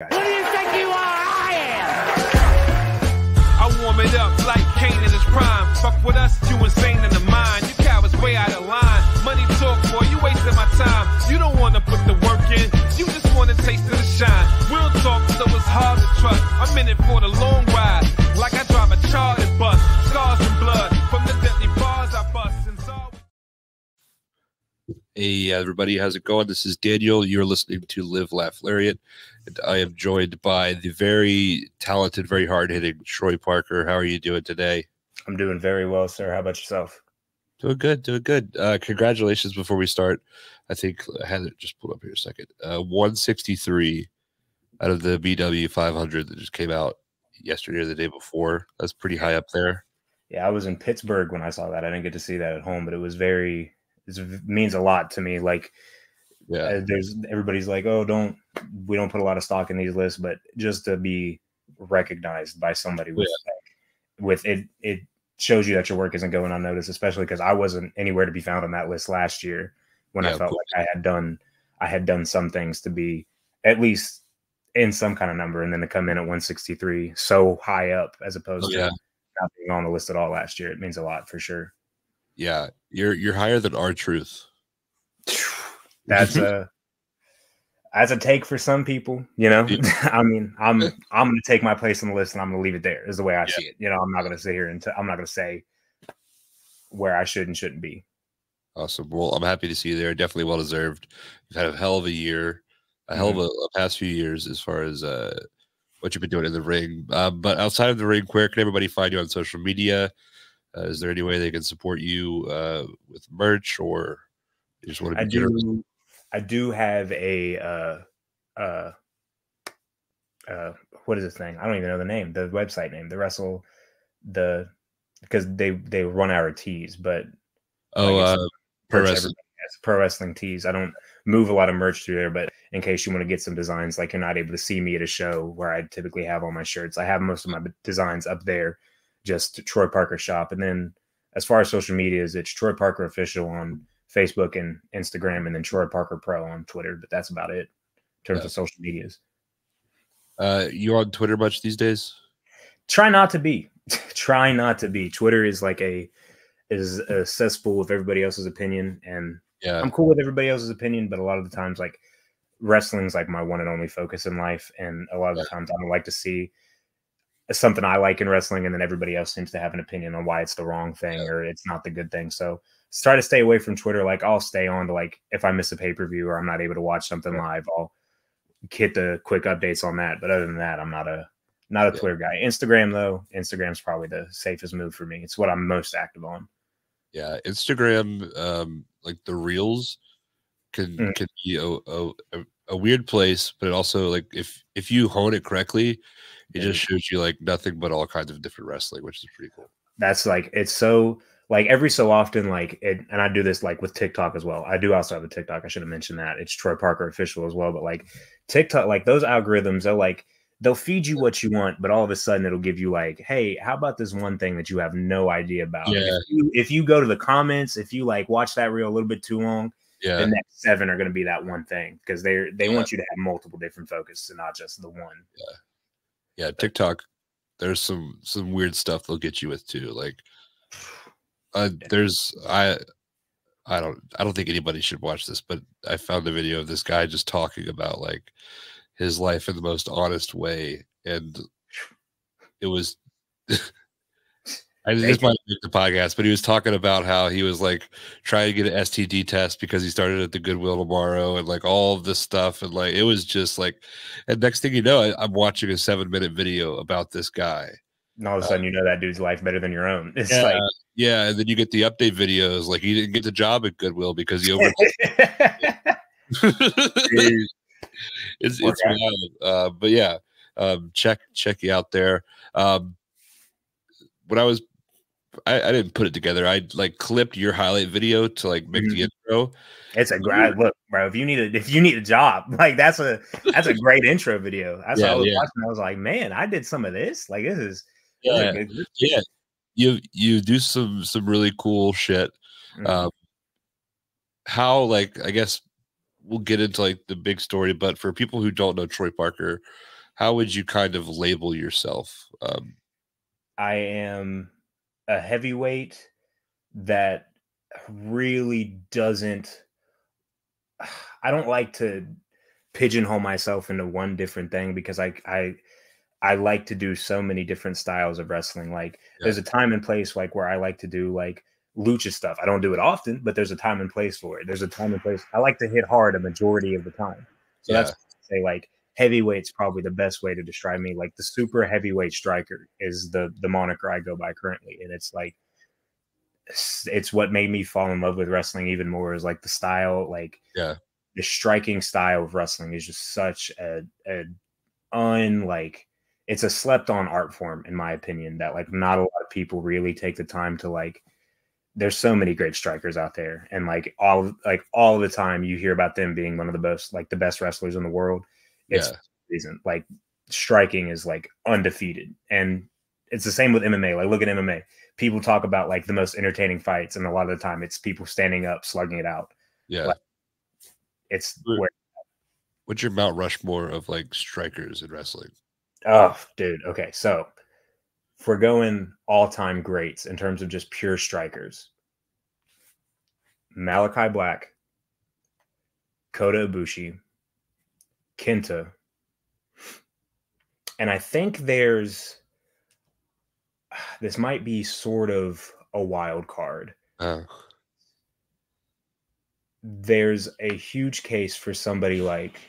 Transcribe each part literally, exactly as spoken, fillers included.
Guys. Who do you think you are? I am. I warm it up like Cain in his prime. Fuck with us, you insane in the mind. You cowards way out of line. Money talk, boy, you wasting my time. You don't want to put the work in. You just want a taste of the shine. We'll talk, so it's hard to trust. I'm in it for the long ride. Like I drive a chartered bus. Scars and blood from the deadly bars I bust. And so... Hey, everybody. How's it going? This is Daniel. You're listening to Live Laugh Lariat. I am joined by the very talented, very hard-hitting Troy Parker. How are you doing today? I'm doing very well, sir. How about yourself? Doing good, doing good. Uh, congratulations before we start. I think I had it just pulled up here a second. Uh, one sixty-three out of the B W five hundred that just came out yesterday or the day before. That's pretty high up there. Yeah, I was in Pittsburgh when I saw that. I didn't get to see that at home, but it was very – it means a lot to me. Like – yeah, there's everybody's like, oh, don't we don't put a lot of stock in these lists, but just to be recognized by somebody with, yeah. like, with it, it shows you that your work isn't going unnoticed, especially because I wasn't anywhere to be found on that list last year when yeah, I felt like I had done I had done some things to be at least in some kind of number, and then to come in at one sixty-three so high up as opposed yeah. to not being on the list at all last year. It means a lot for sure. Yeah, you're you're higher than R-Truth. That's a that's a take for some people, you know. Yeah. I mean, I'm I'm gonna take my place on the list and I'm gonna leave it there. Is the way I yeah. see it. You know, I'm not gonna sit here and t I'm not gonna say where I should and shouldn't be. Awesome. Well, I'm happy to see you there. Definitely well deserved. You've had a hell of a year, a hell mm-hmm. of a, a past few years as far as uh, what you've been doing in the ring. Um, but outside of the ring, where can everybody find you on social media? Uh, is there any way they can support you uh, with merch, or you just want to? Be I generous? do. I do have a, uh, uh, uh, what is this thing? I don't even know the name, the website name, the wrestle, the, because they, they run our tees, but. Oh, like uh, pro wrestling. Yes, Pro Wrestling Tees. I don't move a lot of merch through there, but in case you want to get some designs, like you're not able to see me at a show where I typically have all my shirts. I have most of my designs up there, just Troy Parker Shop. And then as far as social media is, it's Troy Parker Official on Facebook and Instagram, and then Troy Parker Pro on Twitter, but that's about it in terms yeah. of social medias. Uh, you on Twitter much these days? Try not to be. Try not to be. Twitter is like a is a cesspool with everybody else's opinion, and yeah. I'm cool with everybody else's opinion, but a lot of the times, like, wrestling's like my one and only focus in life, and a lot of yeah. the times I don't like to see something I like in wrestling, and then everybody else seems to have an opinion on why it's the wrong thing yeah. or it's not the good thing. So try to stay away from Twitter. Like, I'll stay on to, like, if I miss a pay-per-view or I'm not able to watch something yeah. live, I'll hit the quick updates on that. But other than that, I'm not a not a yeah. Twitter guy. Instagram, though, Instagram's probably the safest move for me. It's what I'm most active on. Yeah, Instagram, um, like the reels can mm. can be a, a a weird place, but it also, like, if if you hone it correctly, it yeah. just shows you, like, nothing but all kinds of different wrestling, which is pretty cool. That's like it's so. Like, every so often, like, it, and I do this, like, with TikTok as well. I do also have a TikTok. I should have mentioned that. It's Troy Parker Official as well. But, like, TikTok, like, those algorithms, they'll, like, they'll feed you what you want, but all of a sudden it'll give you, like, hey, how about this one thing that you have no idea about? Yeah. If you, if you go to the comments, if you, like, watch that reel a little bit too long, yeah. the next seven are going to be that one thing, because they they yeah. want you to have multiple different focuses and not just the one. Yeah, yeah. TikTok, there's some, some weird stuff they'll get you with, too. Like, Uh, there's I I don't I don't think anybody should watch this, but I found a video of this guy just talking about, like, his life in the most honest way, and it was I this might make the podcast, but he was talking about how he was, like, trying to get an S T D test because he started at the Goodwill tomorrow, and, like, all of this stuff, and, like, it was just like, and next thing you know, I, I'm watching a seven minute video about this guy. And all of a sudden, um, you know that dude's life better than your own. It's yeah, like, yeah, and then you get the update videos. Like, he didn't get the job at Goodwill because he over. it's it's wild. Uh, but yeah, um, check check you out there. Um, when I was, I, I didn't put it together. I, like, clipped your highlight video to, like, make mm-hmm. the intro. It's a great look, bro. If you need a if you need a job, like, that's a that's a great intro video. That's yeah, what I was yeah. watching. I was like, man, I did some of this. Like, this is. Yeah, like, yeah, you you do some some really cool shit. Mm-hmm. Um, how, like, I guess we'll get into, like, the big story, but for people who don't know Troy Parker, how would you kind of label yourself? Um, I am a heavyweight that really doesn't, I don't like to pigeonhole myself into one different thing, because I, I, I like to do so many different styles of wrestling. Like yeah. there's a time and place, like where I like to do like lucha stuff. I don't do it often, but there's a time and place for it. There's a time and place. I like to hit hard a majority of the time. So yeah. that's what I say, like heavyweight's probably the best way to describe me. Like the super heavyweight striker is the, the moniker I go by currently. And it's like, it's, it's what made me fall in love with wrestling even more, is like the style, like yeah. the striking style of wrestling is just such a, a unlike, it's a slept on art form, in my opinion, that like not a lot of people really take the time to like, there's so many great strikers out there. And like all, like all the time you hear about them being one of the best, like the best wrestlers in the world. It's yeah. reason. Like striking is like undefeated. And it's the same with M M A. Like look at M M A. People talk about like the most entertaining fights. And a lot of the time it's people standing up, slugging it out. Yeah. Like, it's where. What's your Mount Rushmore of like strikers in wrestling? Oh, dude. Okay. So if we're going all time greats in terms of just pure strikers, Malakai Black, Kota Ibushi, Kenta. And I think there's, this might be sort of a wild card. Oh. There's a huge case for somebody like,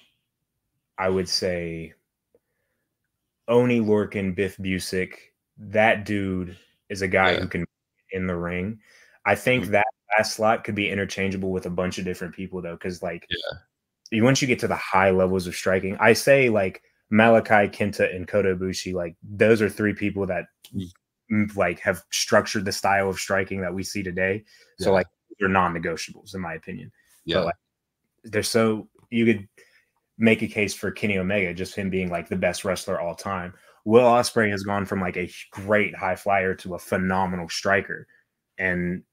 I would say, Oni Lorcan, Biff Busick. That dude is a guy yeah. who can in the ring. I think that last slot could be interchangeable with a bunch of different people, though, because like yeah. once you get to the high levels of striking, I say like Malakai, Kenta, and Kota Ibushi, like those are three people that mm. like have structured the style of striking that we see today. Yeah. So like they're non-negotiables, in my opinion. Yeah, but, like, they're so you could make a case for Kenny Omega, just him being like the best wrestler all time. Will Ospreay has gone from like a great high flyer to a phenomenal striker. And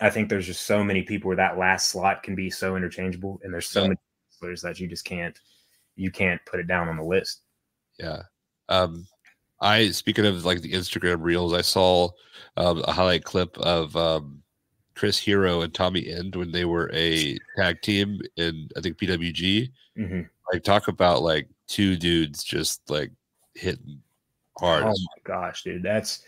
I think there's just so many people where that last slot can be so interchangeable. And there's so yeah. many wrestlers that you just can't, you can't put it down on the list. Yeah. Um, I, speaking of like the Instagram reels, I saw um, a highlight clip of um, Chris Hero and Tommy End when they were a tag team in, I think, P W G. Mm-hmm. Like talk about like two dudes just like hitting hard. Oh my gosh, dude, that's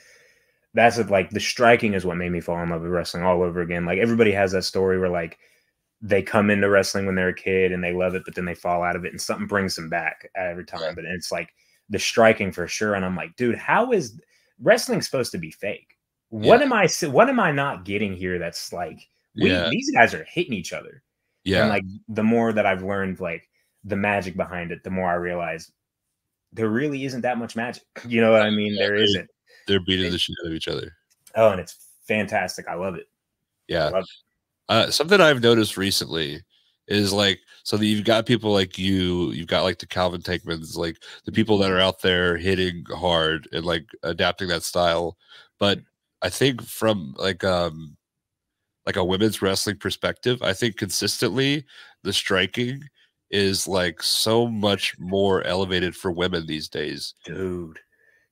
that's a, like the striking is what made me fall in love with wrestling all over again. Like everybody has that story where like they come into wrestling when they're a kid and they love it, but then they fall out of it and something brings them back every time. Right. But it's like the striking for sure. And I'm like, dude, how is wrestling supposed to be fake? What yeah. am I? What am I not getting here? That's like we, yeah. these guys are hitting each other. Yeah. And like the more that I've learned, like the magic behind it, the more I realize there really isn't that much magic. You know what I mean? Yeah, there they're, isn't. They're beating and, the shit out of each other. Oh, and it's fantastic. I love it. Yeah. I love it. Uh, something I've noticed recently is like, so that you've got people like you, you've got like the Calvin Tankmans, like the people that are out there hitting hard and like adapting that style. But I think from like, um, like a women's wrestling perspective, I think consistently the striking is like so much more elevated for women these days. Dude,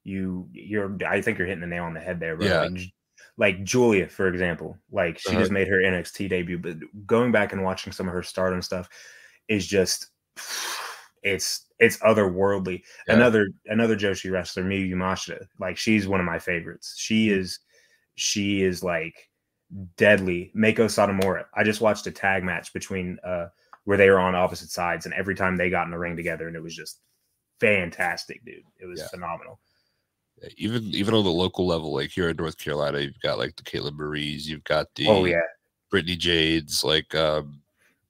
you you're I think you're hitting the nail on the head there, bro. Yeah. Like, like Julia, for example, like she uh-huh. just made her N X T debut, but going back and watching some of her Stardom stuff is just it's it's otherworldly. Yeah. Another another Joshi wrestler, Miyu Yamashita, like she's one of my favorites. She is she is like deadly. Meiko Satomura. I just watched a tag match between uh where they were on opposite sides, and every time they got in the ring together, and it was just fantastic, dude. It was yeah. phenomenal. Even even on the local level, like here in North Carolina, you've got like the Caitlin Marie's, you've got the oh yeah, Brittany Jade's, like um,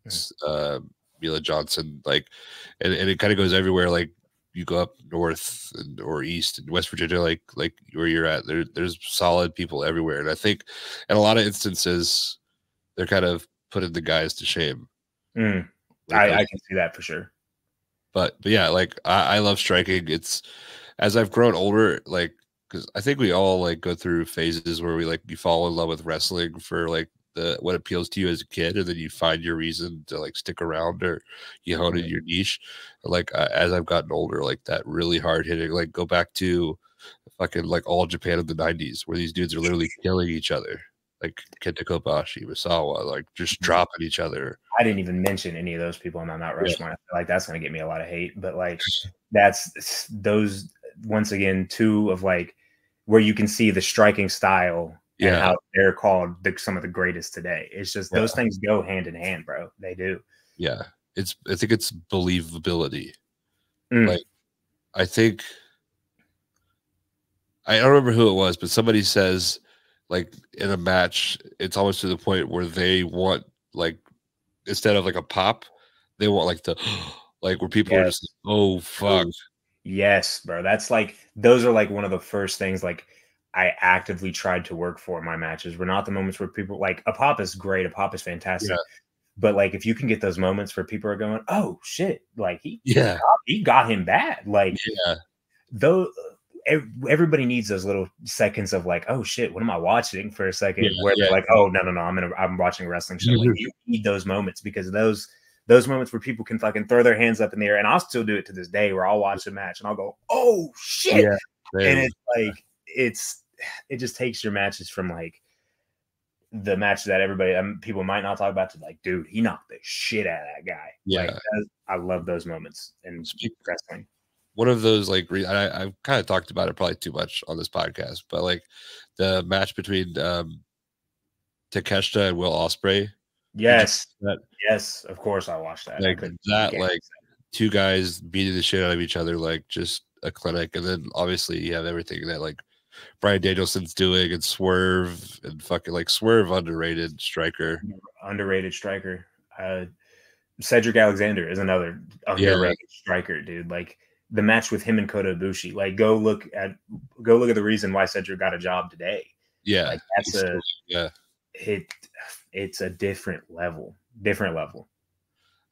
mm-hmm. uh, Mila Johnson, like, and, and it kind of goes everywhere. Like you go up north and, or east and West Virginia, like like where you're at, there there's solid people everywhere, and I think in a lot of instances, they're kind of putting the guys to shame. Mm, I, I can see that for sure, but but yeah, like I, I love striking. It's as I've grown older, like because I think we all like go through phases where we like you fall in love with wrestling for like the what appeals to you as a kid, and then you find your reason to like stick around, or you hone in your niche. Like uh, as I've gotten older, like that really hard hitting, like go back to fucking like All Japan of the nineties, where these dudes are literally killing each other. Like Kenta Kobashi, Misawa, like just dropping each other. I didn't even mention any of those people on Mount Rushmore. Yeah. I feel like that's going to get me a lot of hate, but like that's those, once again, two of like where you can see the striking style yeah. and how they're called the, some of the greatest today. It's just yeah. those things go hand in hand, bro. They do. Yeah. It's, I think it's believability. Mm. Like, I think, I don't remember who it was, but somebody says, like in a match, it's almost to the point where they want like instead of like a pop, they want like the like where people yes. are just like, oh fuck. Yes, bro. That's like those are like one of the first things like I actively tried to work for in my matches. We're not the moments where people like a pop is great, a pop is fantastic. Yeah. But like if you can get those moments where people are going, oh shit, like he yeah, he got him bad. Like yeah, though everybody needs those little seconds of like, oh shit, what am I watching for a second? Yeah, where yeah. they're like, oh no, no, no, I'm gonna, I'm watching a wrestling show. Mm-hmm. Like, you need those moments because those, those moments where people can fucking throw their hands up in the air, and I'll still do it to this day. Where I'll watch a match and I'll go, oh shit, yeah, and it's like it's, it just takes your matches from like the match that everybody um, people might not talk about to like, dude, he knocked the shit out of that guy. Yeah, like, I love those moments in wrestling. One of those, like, I, I've kind of talked about it probably too much on this podcast, but like the match between um, Takeshita and Will Ospreay. Yes. That, yes. Of course, I watched that. Like, that, like, two guys beating the shit out of each other, like, just a clinic. And then obviously, you have everything that, like, Brian Danielson's doing and Swerve and fucking, like, Swerve, underrated striker. Underrated striker. Uh, Cedric Alexander is another underrated yeah, right. striker, dude. Like, the match with him and Kota Ibushi, like go look at go look at the reason why Cedric got a job today. Yeah, like that's a yeah. It it's a different level, different level.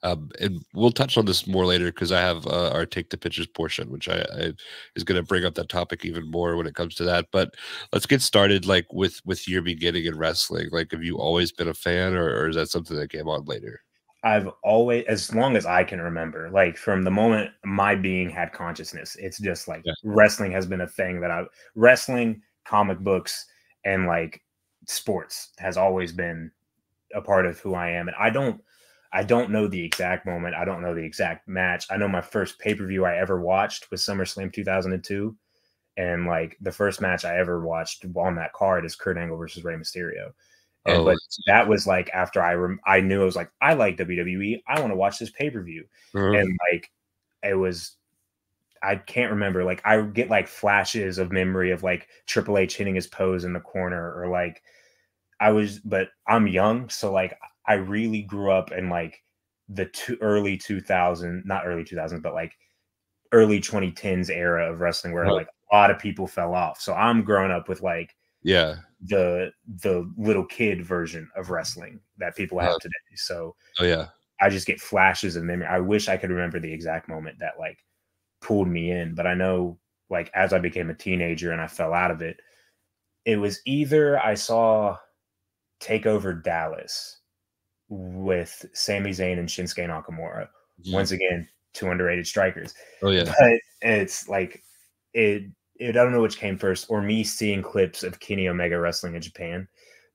Um, and we'll touch on this more later because I have uh, our take the pitches portion, which I, I is going to bring up that topic even more when it comes to that. But let's get started, like with with your beginning in wrestling. Like, have you always been a fan, or, or is that something that came on later? I've always, as long as I can remember, like from the moment my being had consciousness, it's just like yeah. wrestling has been a thing that I, wrestling, comic books, and like sports has always been a part of who I am. And I don't, I don't know the exact moment. I don't know the exact match. I know my first pay-per-view I ever watched was SummerSlam two thousand two. And like the first match I ever watched on that card is Kurt Angle versus Rey Mysterio. And, oh, but that was like after I rem I knew I was like, I like W W E. I want to watch this pay-per-view. Mm-hmm. And like, it was, I can't remember. Like I get like flashes of memory of like Triple H hitting his pose in the corner or like I was, but I'm young. So like I really grew up in like the two, early two thousand, not early two thousand, but like early twenty tens era of wrestling where oh. like a lot of people fell off. So I'm growing up with like, yeah, the the little kid version of wrestling that people have uh, today. So oh yeah, I just get flashes of memory. I wish I could remember the exact moment that like pulled me in, but I know like as I became a teenager and I fell out of it, it was either I saw TakeOver Dallas with Sami Zayn and Shinsuke Nakamura. Yeah. Once again, two underrated strikers. Oh yeah, but it's like it. It, I don't know which came first, or me seeing clips of Kenny Omega wrestling in Japan,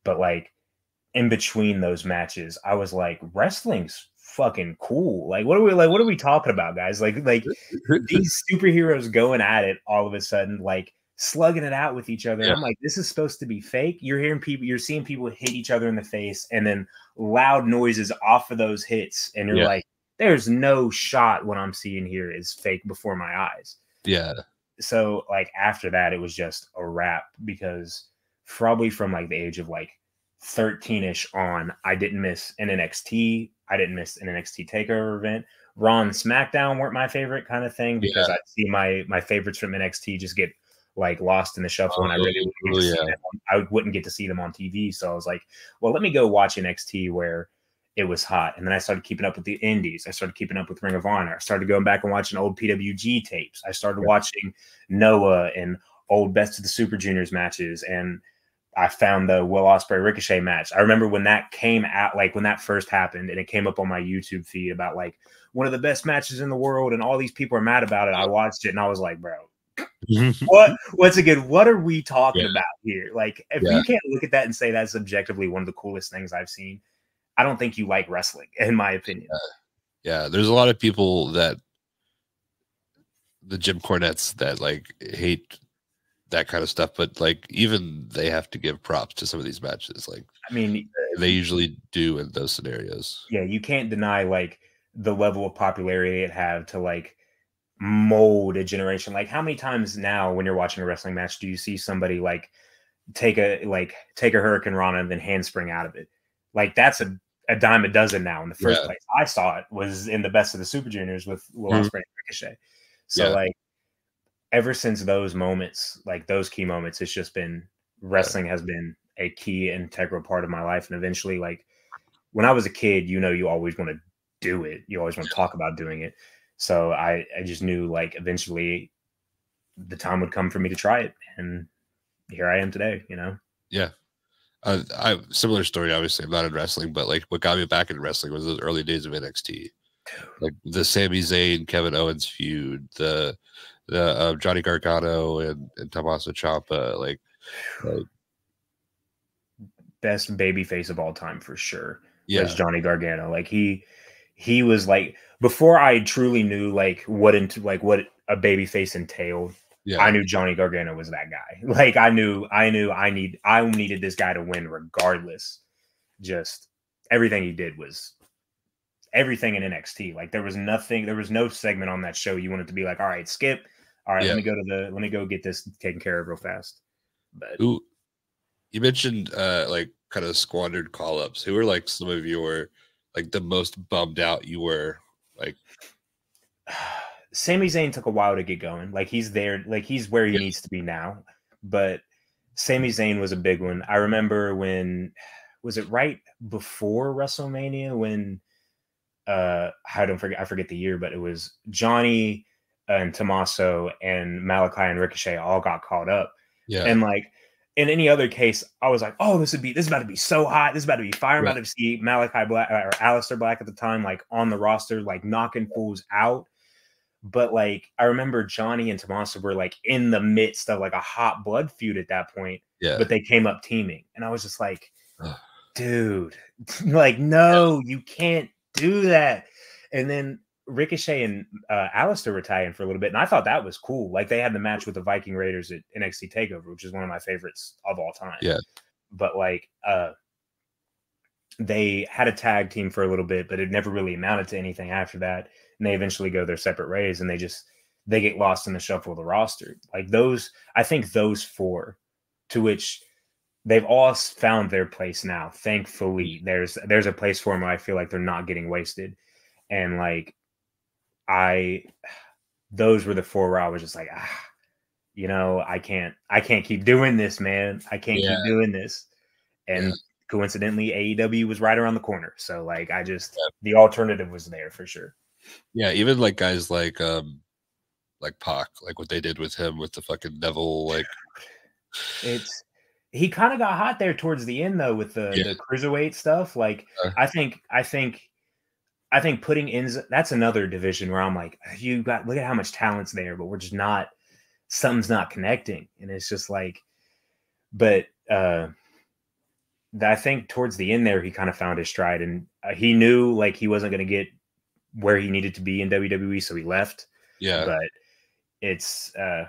but like in between those matches, I was like, "Wrestling's fucking cool!" Like, what are we like? What are we talking about, guys? Like, like these superheroes going at it all of a sudden, like slugging it out with each other. Yeah. I'm like, this is supposed to be fake. You're hearing people, you're seeing people hit each other in the face, and then loud noises off of those hits, and you're yeah. like, "There's no shot. What I'm seeing here is fake before my eyes." Yeah. So like after that, it was just a wrap because probably from like the age of like thirteen-ish on, I didn't miss an N X T. I didn't miss an N X T TakeOver event. Raw and SmackDown weren't my favorite kind of thing because yeah. I'd see my my favorites from N X T just get like lost in the shuffle oh, and I really wouldn't get oh, to yeah. see them. I wouldn't get to see them on T V. So I was like, well, let me go watch N X T where it was hot. And then I started keeping up with the indies. I started keeping up with Ring of Honor. I started going back and watching old P W G tapes. I started yeah. watching Noah and old Best of the Super Juniors matches. And I found the Will Ospreay Ricochet match. I remember when that came out, like when that first happened and it came up on my YouTube feed about like one of the best matches in the world and all these people are mad about it. I watched it and I was like, bro, what, once again, what are we talking yeah. about here? Like, if yeah. you can't look at that and say that's objectively one of the coolest things I've seen, I don't think you like wrestling, in my opinion. Yeah. yeah. There's a lot of people that the Jim Cornettes that like hate that kind of stuff, but like even they have to give props to some of these matches. Like, I mean, they usually do in those scenarios. Yeah. You can't deny like the level of popularity it had to like mold a generation. Like how many times now when you're watching a wrestling match, do you see somebody like take a, like take a Hurricane Rana and then handspring out of it? Like that's a, a dime a dozen now. In the first yeah. place I saw it was in the Best of the Super Juniors with Will Ospreay mm-hmm. and Ricochet. So yeah. like ever since those moments, like those key moments, it's just been wrestling yeah. has been a key integral part of my life. And eventually, like when I was a kid, you know, you always want to do it. You always want to talk about doing it. So I, I just knew like eventually the time would come for me to try it. And here I am today, you know? Yeah. Uh, I similar story, obviously. I'm not in wrestling, but like what got me back in wrestling was those early days of N X T, like the Sami Zayn Kevin Owens feud, the the uh, Johnny Gargano and, and Tommaso Ciampa, like, like best babyface of all time for sure. Yeah, was Johnny Gargano. Like he he was like before I truly knew like what into like what a babyface entailed. Yeah. I knew Johnny Gargano was that guy. Like I knew, I knew I need, I needed this guy to win regardless. Just everything he did was everything in N X T. Like there was nothing, there was no segment on that show you wanted to be like, all right, skip. All right, yeah. let me go to the, let me go get this taken care of real fast. But Ooh, you mentioned uh, like kind of squandered call ups. Who were like some of your like the most bummed out you were like? Sami Zayn took a while to get going. Like he's there, like he's where he yeah. needs to be now. But Sami Zayn was a big one. I remember when was it right before WrestleMania when uh I don't forget I forget the year, but it was Johnny and Tommaso and Malakai and Ricochet all got called up. Yeah. And like in any other case, I was like, oh, this would be this is about to be so hot. This is about to be fire. I'm right. about to see Malakai Black or Aleister Black at the time, like on the roster, like knocking fools out. But like I remember Johnny and Tommaso were like in the midst of like a hot blood feud at that point. Yeah. But they came up teaming. And I was just like, dude, like, no, you can't do that. And then Ricochet and uh Aleister retired for a little bit. And I thought that was cool. Like they had the match with the Viking Raiders at N X T TakeOver, which is one of my favorites of all time. Yeah. But like uh they had a tag team for a little bit, but it never really amounted to anything after that. And they eventually go their separate ways and they just, they get lost in the shuffle of the roster. Like those, I think those four to which they've all found their place now. Thankfully, there's, there's a place for them where I feel like they're not getting wasted. And like, I, those were the four where I was just like, ah, you know, I can't, I can't keep doing this, man. I can't yeah. keep doing this. And yeah. coincidentally, A E W was right around the corner. So like, I just, yeah. the alternative was there for sure. Yeah, even like guys like um like Pac, like what they did with him with the fucking devil, like it's he kind of got hot there towards the end though with the, yeah. the cruiserweight stuff. Like uh, I think I think I think putting in that's another division where I'm like, you got look at how much talent's there, but we're just not something's not connecting. And it's just like but uh I think towards the end there he kind of found his stride and uh, he knew like he wasn't gonna get where he needed to be in W W E. So he left. Yeah. But it's, uh,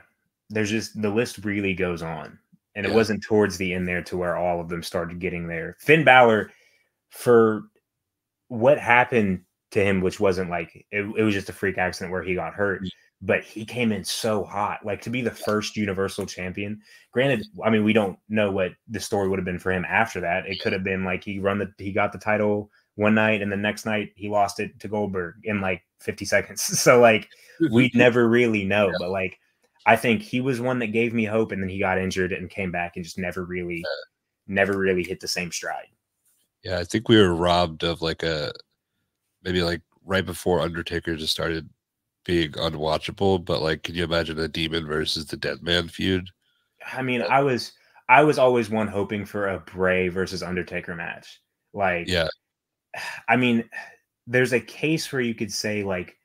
there's just, the list really goes on and yeah. it wasn't towards the end there to where all of them started getting there. Finn Balor for what happened to him, which wasn't like, it, it was just a freak accident where he got hurt, but he came in so hot, like to be the first Universal Champion. Granted, I mean, we don't know what the story would have been for him after that. It could have been like, he run the, he got the title one night and the next night he lost it to Goldberg in like fifty seconds. So like we never really know, yeah. but like I think he was one that gave me hope and then he got injured and came back and just never really, yeah. never really hit the same stride. Yeah. I think we were robbed of like a, maybe like right before Undertaker just started being unwatchable, but like, can you imagine a demon versus the dead man feud? I mean, I was, I was always one hoping for a Bray versus Undertaker match. Like, yeah. I mean, there's a case where you could say, like,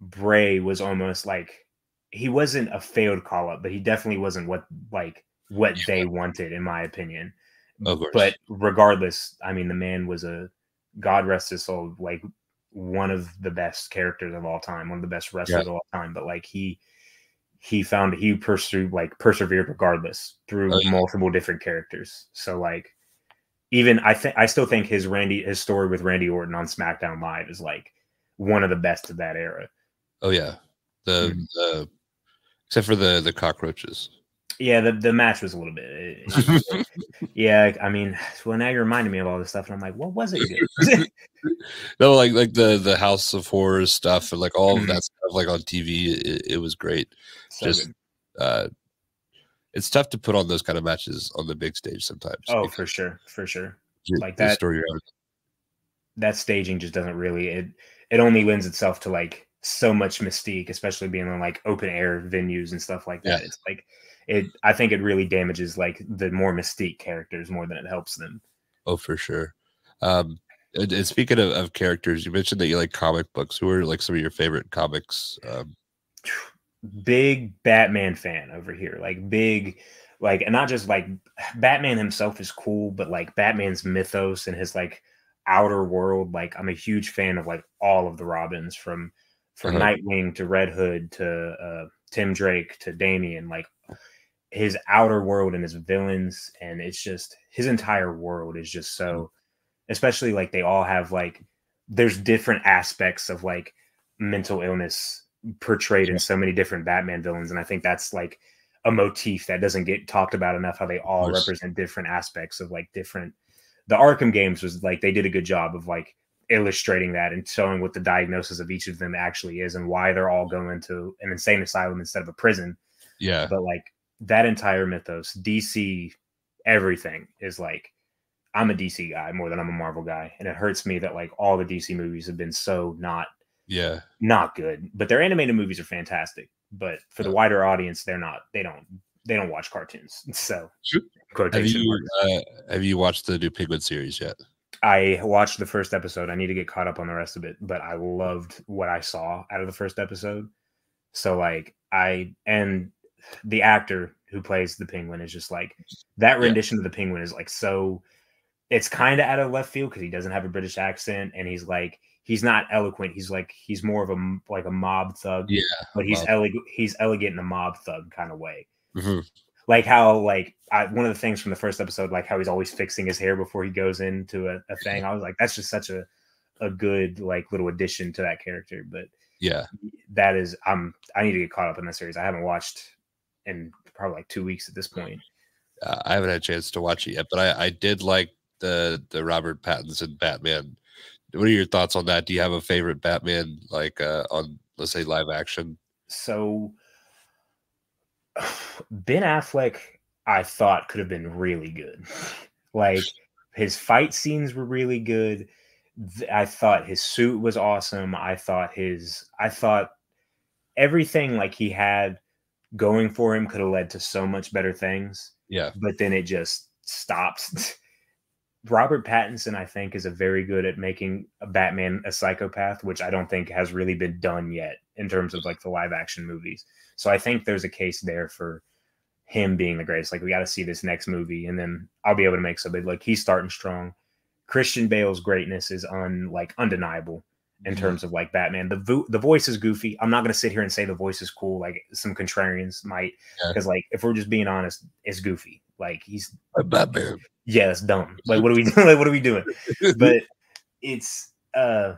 Bray was almost like, he wasn't a failed call-up, but he definitely wasn't what, like, what yeah. they wanted, in my opinion. Of course. But regardless, I mean, the man was a, God rest his soul, like, one of the best characters of all time, one of the best wrestlers yeah. of all time. But, like, he... he found he pursued like persevered regardless through oh, yeah. multiple different characters. So like, even I think I still think his Randy his story with Randy Orton on SmackDown Live is like one of the best of that era. Oh yeah, the mm-hmm. the except for the the cockroaches. Yeah, the the match was a little bit. Uh, yeah, I mean, well now you're reminding me of all this stuff, and I'm like, what was it? No, like like the the House of Horrors stuff, and like all of that stuff, like on T V, it, it was great. So Just, uh, it's tough to put on those kind of matches on the big stage sometimes. Oh, for sure, for sure. Like that story, that staging just doesn't really. It it only lends itself to like so much mystique, especially being on like open air venues and stuff like that. Yeah. It's like. It, I think it really damages like the more mystique characters more than it helps them. Oh, for sure. Um, and, and speaking of, of characters, you mentioned that you like comic books. Who are like some of your favorite comics? Um, big Batman fan over here. Like big, like, and not just like Batman himself is cool, but like Batman's mythos and his like outer world. Like I'm a huge fan of like all of the Robins from from uh-huh. Nightwing to Red Hood to uh, Tim Drake to Damian. Like. His outer world and his villains, and it's just his entire world is just so, especially like they all have like there's different aspects of like mental illness portrayed in so many different Batman villains, and I think that's like a motif that doesn't get talked about enough, how they all represent different aspects of like different. The Arkham games was like they did a good job of like illustrating that and showing what the diagnosis of each of them actually is and why they're all going to an insane asylum instead of a prison. Yeah, but like that entire mythos, D C, everything is like, I'm a D C guy more than I'm a Marvel guy. And it hurts me that like all the D C movies have been so not, yeah, not good, but their animated movies are fantastic. But for the wider audience, they're not, they don't, they don't watch cartoons. So quotation marks. Have you, uh, have you watched the new Penguin series yet? I watched the first episode. I need to get caught up on the rest of it, but I loved what I saw out of the first episode. So like I, and the actor who plays the Penguin is just like that rendition yeah. of the Penguin is like, so it's kind of out of left field because he doesn't have a British accent and he's like, he's not eloquent. He's like, he's more of a, like a mob thug, yeah, but he's elegant. He's elegant in a mob thug kind of way. Mm-hmm. Like how, like I, one of the things from the first episode, like how he's always fixing his hair before he goes into a, a thing. I was like, that's just such a, a good, like little addition to that character. But yeah, that is, I'm, I need to get caught up in the series. I haven't watched in probably like two weeks at this point. Uh, I haven't had a chance to watch it yet, but I, I did like the the Robert Pattinson Batman. What are your thoughts on that? Do you have a favorite Batman, like uh, on, let's say, live action? So Ben Affleck, I thought could have been really good. Like his fight scenes were really good. I thought his suit was awesome. I thought his, I thought everything like he had going for him could have led to so much better things. Yeah. But then it just stops. Robert Pattinson, I think, is a very good at making a Batman a psychopath, which I don't think has really been done yet in terms of like the live action movies. So I think there's a case there for him being the greatest. Like we got to see this next movie and then I'll be able to make something like he's starting strong. Christian Bale's greatness is un like undeniable. In terms of like Batman, the vo the voice is goofy. I'm not gonna sit here and say the voice is cool. Like some contrarians might, because yeah. like if we're just being honest, it's goofy. Like he's a Batman. Yeah, that's dumb. Like what are we doing? Like what are we doing? But it's uh,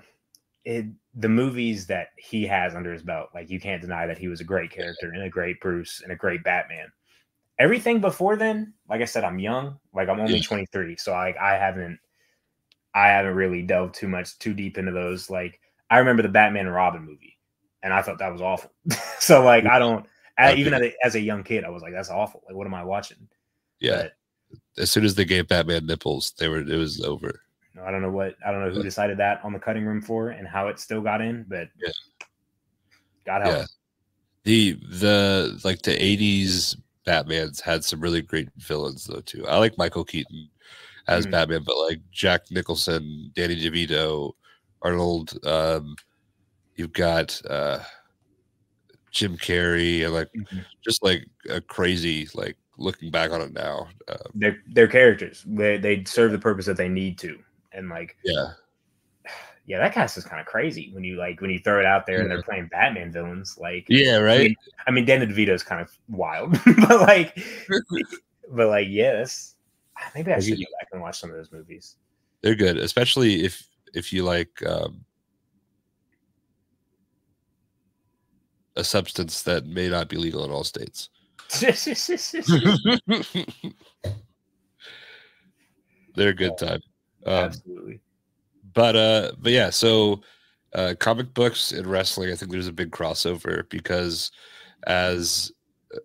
it the movies that he has under his belt. Like you can't deny that he was a great character and a great Bruce and a great Batman. Everything before then, like I said, I'm young. Like I'm only yeah. twenty-three, so like I haven't. I haven't really delved too much too deep into those. Like I remember the Batman and Robin movie and I thought that was awful. So like, I don't, I, even as a, as a young kid, I was like, that's awful. Like, what am I watching? Yeah. But as soon as they gave Batman nipples, they were, it was over. I don't know what, I don't know who yeah. decided that on the cutting room floor and how it still got in, but yeah. God help. Yeah. The, the, like the eighties Batman's had some really great villains though too. I like Michael Keaton as mm-hmm. Batman, but like Jack Nicholson, Danny DeVito, Arnold. Um, you've got uh, Jim Carrey, and like mm-hmm. just like a crazy like. Looking back on it now, uh, they're, they're characters. They they serve the purpose that they need to, and like yeah, yeah. That cast is kind of crazy when you like when you throw it out there, yeah. and they're playing Batman villains. Like yeah, right. I mean, I mean Danny DeVito's kind of wild, but like, but like yes, yeah, maybe I should go back and watch some of those movies. They're good, especially if if you like um, a substance that may not be legal in all states. They're a good time, um, absolutely. But uh, but yeah, so uh, comic books and wrestling, I think there's a big crossover because as uh,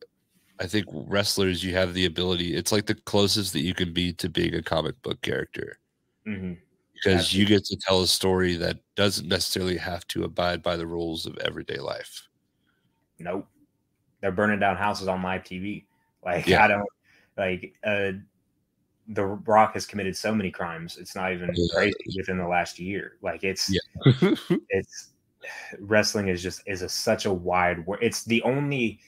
I think wrestlers, you have the ability. It's like the closest that you can be to being a comic book character mm-hmm. because absolutely. You get to tell a story that doesn't necessarily have to abide by the rules of everyday life. Nope. They're burning down houses on live T V. Like yeah. I don't like uh, the Rock has committed so many crimes. It's not even yeah. crazy within the last year. Like it's yeah. it's wrestling is just is a, such a wide world. It's the only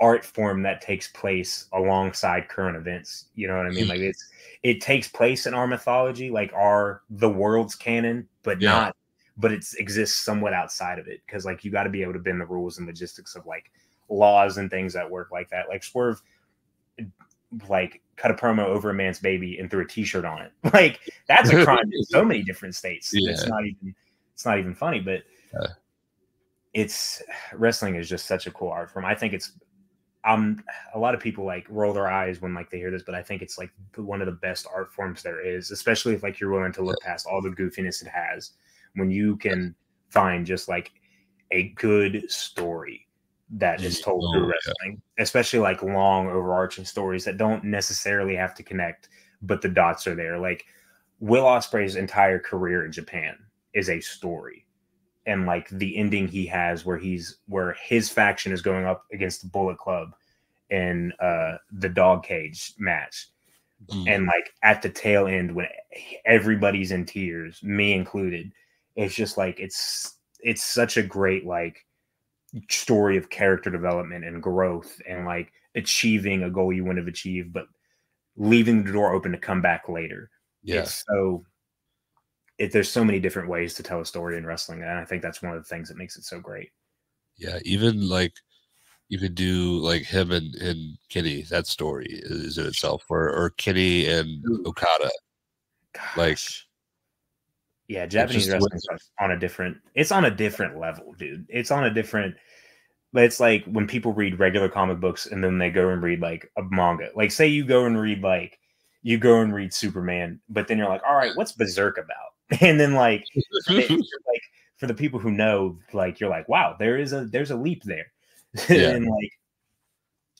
art form that takes place alongside current events. You know what I mean? Like it's it takes place in our mythology, like our the world's canon, but yeah. not. But it exists somewhat outside of it because like you got to be able to bend the rules and logistics of like. Laws and things that work like that. Like Swerve like cut a promo over a man's baby and threw a t-shirt on it. Like that's a crime in so many different states. Yeah. It's not even it's not even funny, but uh, it's wrestling is just such a cool art form. I think it's um a lot of people like roll their eyes when like they hear this, but I think it's like one of the best art forms there is, especially if like you're willing to look past all the goofiness it has when you can find just like a good story. That is told through wrestling, yeah. especially like long overarching stories that don't necessarily have to connect, but the dots are there. Like Will Ospreay's entire career in Japan is a story. And like the ending he has where he's, where his faction is going up against the Bullet Club in uh, the dog cage match. Mm. And like at the tail end, when everybody's in tears, me included, it's just like, it's, it's such a great, like, story of character development and growth and like achieving a goal you wouldn't have achieved, but leaving the door open to come back later. Yeah. It's so it, there's so many different ways to tell a story in wrestling. And I think that's one of the things that makes it so great. Yeah. Even like you could do like him and, and Kenny, that story is in itself or, or Kenny and Okada. Gosh. Like, yeah, Japanese wrestling is on a different, it's on a different level, dude. It's on a different, it's like when people read regular comic books and then they go and read like a manga. Like say you go and read like, you go and read Superman, but then you're like, all right, what's Berserk about? And then like, like for the people who know, like you're like, wow, there is a, there's a leap there. Yeah. And like,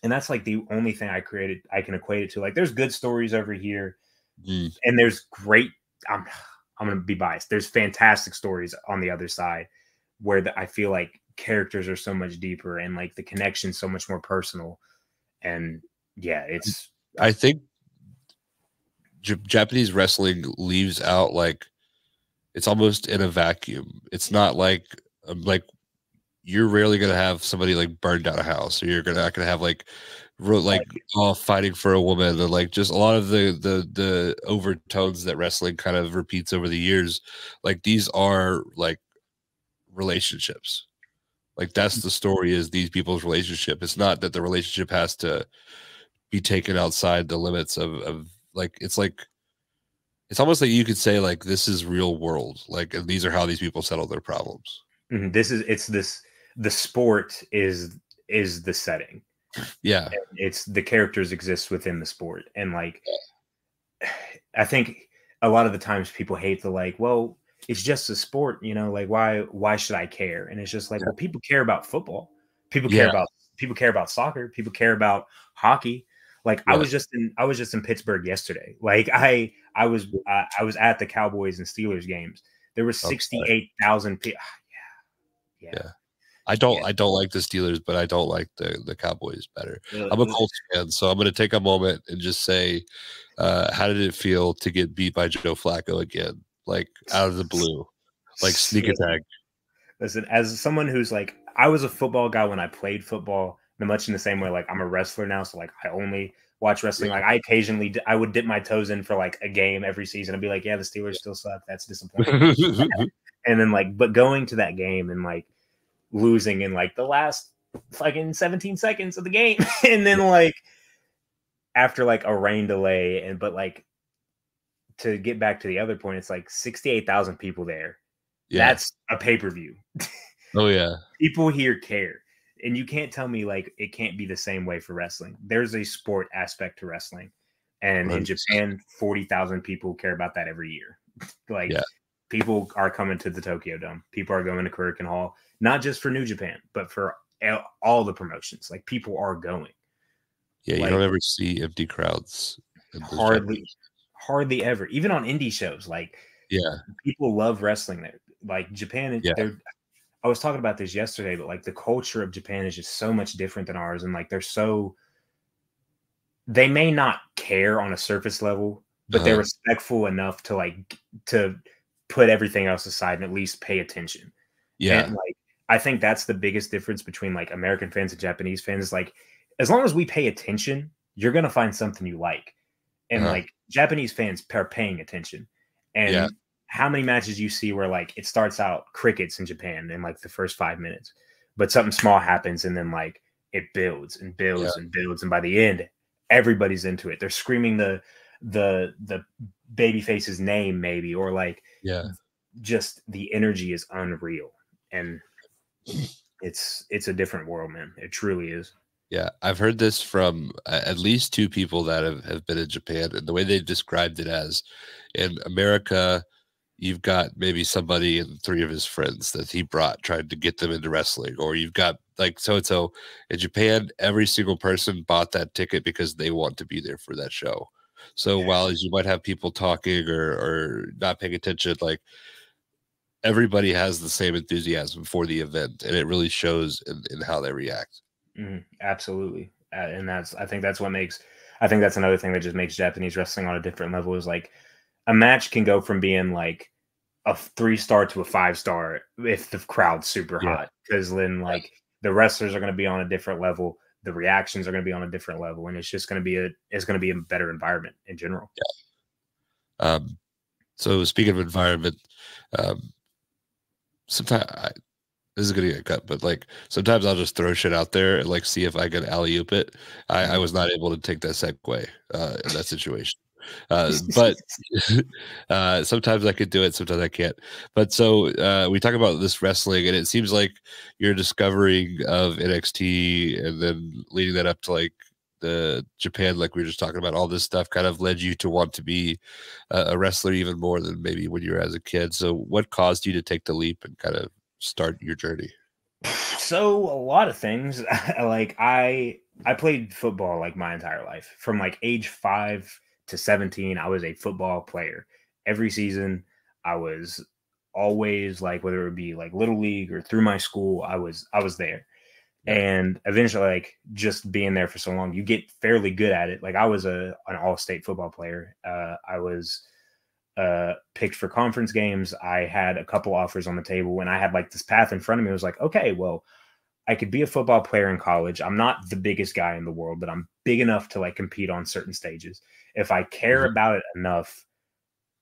and that's like the only thing I created, I can equate it to. Like there's good stories over here mm. and there's great, I'm I'm going to be biased. There's fantastic stories on the other side where the, I feel like characters are so much deeper and like the connection so much more personal. And yeah, it's, I think J- Japanese wrestling leaves out like, it's almost in a vacuum. It's not like, like you're rarely going to have somebody like burn down a house or you're gonna, not going to have like, like all fighting for a woman and like just a lot of the the the overtones that wrestling kind of repeats over the years. Like these are like relationships, like that's the story, is these people's relationship. It's not that the relationship has to be taken outside the limits of, of like it's like it's almost like you could say like this is real world, like and these are how these people settle their problems. Mm-hmm. This is it's this the sport is is the setting. Yeah, it's the characters exist within the sport. And like yeah. I think a lot of the times people hate the like, well, it's just a sport, you know, like why why should I care? And it's just like, yeah. well, people care about football, people care yeah. about people care about soccer, people care about hockey. Like yeah. I was just in I was just in Pittsburgh yesterday. Like I I was I, I was at the Cowboys and Steelers games. There were sixty-eight thousand people. Yeah. Yeah. yeah. I don't yeah. I don't like the Steelers, but I don't like the the Cowboys better. Yeah, I'm a Colts fan, so I'm going to take a moment and just say, uh, how did it feel to get beat by Joe Flacco again, like out of the blue, like sneak attack? Listen, as someone who's like, I was a football guy when I played football, and much in the same way, like I'm a wrestler now, so like I only watch wrestling. Yeah. Like I occasionally, I would dip my toes in for like a game every season. I'd be like, yeah, the Steelers yeah. still suck. That's disappointing. And then like, but going to that game and like losing in like the last fucking seventeen seconds of the game, and then like after like a rain delay, and but like to get back to the other point, it's like sixty-eight thousand people there. Yeah. That's a pay-per-view. Oh yeah. People here care. And you can't tell me like it can't be the same way for wrestling. There's a sport aspect to wrestling. And right. in Japan, forty thousand people care about that every year. Like yeah. people are coming to the Tokyo Dome. People are going to Korakuen Hall, not just for New Japan, but for all the promotions. Like people are going. Yeah, like, you don't ever see empty crowds. Hardly, Japanese. hardly ever. Even on indie shows, like yeah, people love wrestling there. Like Japan, yeah. they're I was talking about this yesterday, but like the culture of Japan is just so much different than ours. And like, they're so, they may not care on a surface level, but uh-huh. they're respectful enough to like, to put everything else aside and at least pay attention. Yeah. And like, I think that's the biggest difference between like American fans and Japanese fans. Like, as long as we pay attention, you're going to find something you like. And uh-huh. like Japanese fans are paying attention. And yeah. how many matches you see where like it starts out crickets in Japan in like the first five minutes, but something small happens and then like it builds and builds yeah. and builds. And by the end, everybody's into it. They're screaming the, the, the babyface's name maybe, or like, yeah, just the energy is unreal. And it's, it's a different world, man. It truly is. Yeah. I've heard this from at least two people that have, have been in Japan, and the way they described it as in America, you've got maybe somebody and three of his friends that he brought tried to get them into wrestling, or you've got like so-and-so. In Japan, every single person bought that ticket because they want to be there for that show. So yeah. while you might have people talking or, or not paying attention, like everybody has the same enthusiasm for the event, and it really shows in, in how they react. Mm, absolutely. And that's, I think that's what makes, I think that's another thing that just makes Japanese wrestling on a different level is like, a match can go from being like a three star to a five star if the crowd's super yeah. hot, because then like the wrestlers are going to be on a different level, the reactions are going to be on a different level, and it's just going to be a it's going to be a better environment in general. Yeah. Um. So speaking of environment, um, sometimes I, this is going to get cut, but like sometimes I'll just throw shit out there and like see if I can alley oop it. I, I was not able to take that segue uh, in that situation. Uh, but uh, sometimes I could do it, sometimes I can't. But so uh, we talk about this wrestling, and it seems like your discovering of N X T and then leading that up to like the Japan, like we were just talking about, all this stuff kind of led you to want to be uh, a wrestler even more than maybe when you were as a kid. So what caused you to take the leap and kind of start your journey? So a lot of things. Like I, I played football like my entire life from like age five to seventeen, I was a football player. Every season, I was always like, whether it would be like Little League or through my school, I was I was there. Yeah. And eventually, like just being there for so long, you get fairly good at it. Like I was a an all-state football player. Uh, I was uh, picked for conference games. I had a couple offers on the table, and I had like this path in front of me. It was like, okay, well, I could be a football player in college. I'm not the biggest guy in the world, but I'm big enough to like compete on certain stages. If I care mm-hmm. about it enough,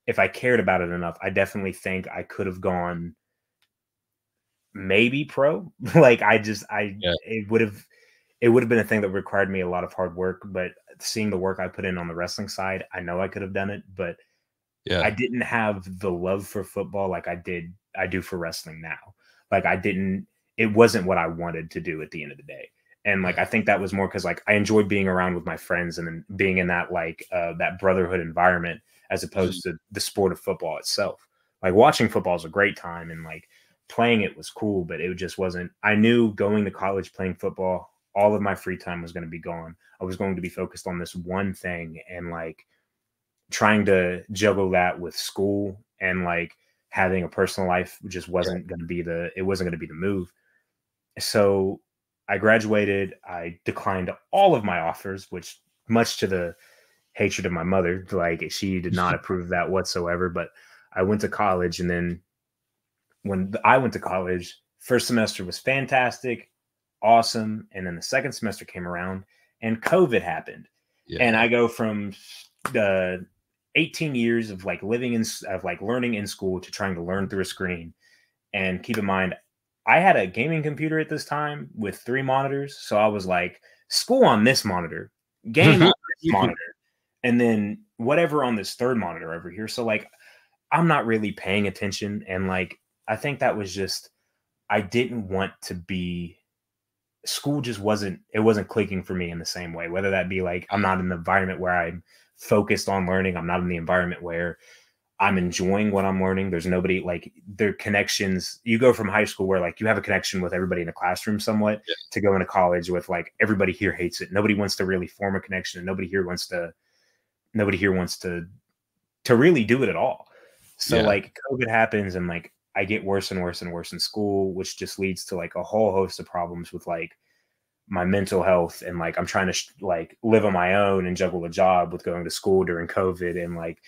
if I cared about it enough, I definitely think I could have gone maybe pro. Like I just, I, yeah. it would have, it would have been a thing that required me a lot of hard work, but seeing the work I put in on the wrestling side, I know I could have done it, but yeah. I didn't have the love for football like I did, I do for wrestling now. Like I didn't, it wasn't what I wanted to do at the end of the day. And like, I think that was more because like I enjoyed being around with my friends and then being in that like uh, that brotherhood environment as opposed to the sport of football itself. Like watching football is a great time, and like playing it was cool, but it just wasn't. I knew going to college playing football, all of my free time was going to be gone. I was going to be focused on this one thing, and like trying to juggle that with school and like having a personal life just wasn't going to be the it wasn't going to be the move. So I graduated. I declined all of my offers, which, much to the hatred of my mother, like she did not approve of that whatsoever. But I went to college, and then when I went to college, first semester was fantastic, awesome, and then the second semester came around, and COVID happened, yeah. and I go from the eighteen years of like living in of like learning in school to trying to learn through a screen. And keep in mind, I had a gaming computer at this time with three monitors, so I was like, school on this monitor, game on this monitor, and then whatever on this third monitor over here. So like, I'm not really paying attention, and like, I think that was just, I didn't want to be, school just wasn't, it wasn't clicking for me in the same way, whether that be like, I'm not in the environment where I'm focused on learning, I'm not in the environment where I'm enjoying what I'm learning. There's nobody, like, their connections. You go from high school where like you have a connection with everybody in the classroom somewhat, yeah. to go into college with like, everybody here hates it. Nobody wants to really form a connection, and nobody here wants to, nobody here wants to, to really do it at all. So yeah. like COVID happens, and like, I get worse and worse and worse in school, which just leads to like a whole host of problems with like my mental health. And like, I'm trying to like live on my own and juggle a job with going to school during COVID, and like,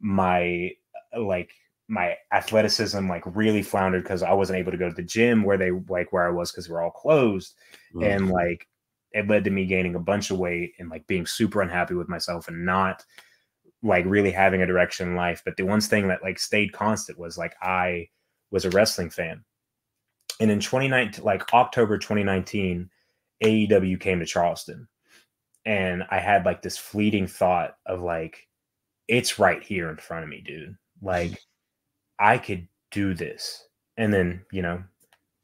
my like my athleticism like really floundered because I wasn't able to go to the gym where they like where I was, because we're all closed. Mm-hmm. And like, it led to me gaining a bunch of weight and like being super unhappy with myself and not like really having a direction in life. But the one thing that like stayed constant was like, I was a wrestling fan. And in twenty nineteen, like October twenty nineteen, A E W came to Charleston, and I had like this fleeting thought of like, it's right here in front of me, dude. Like, I could do this. And then, you know,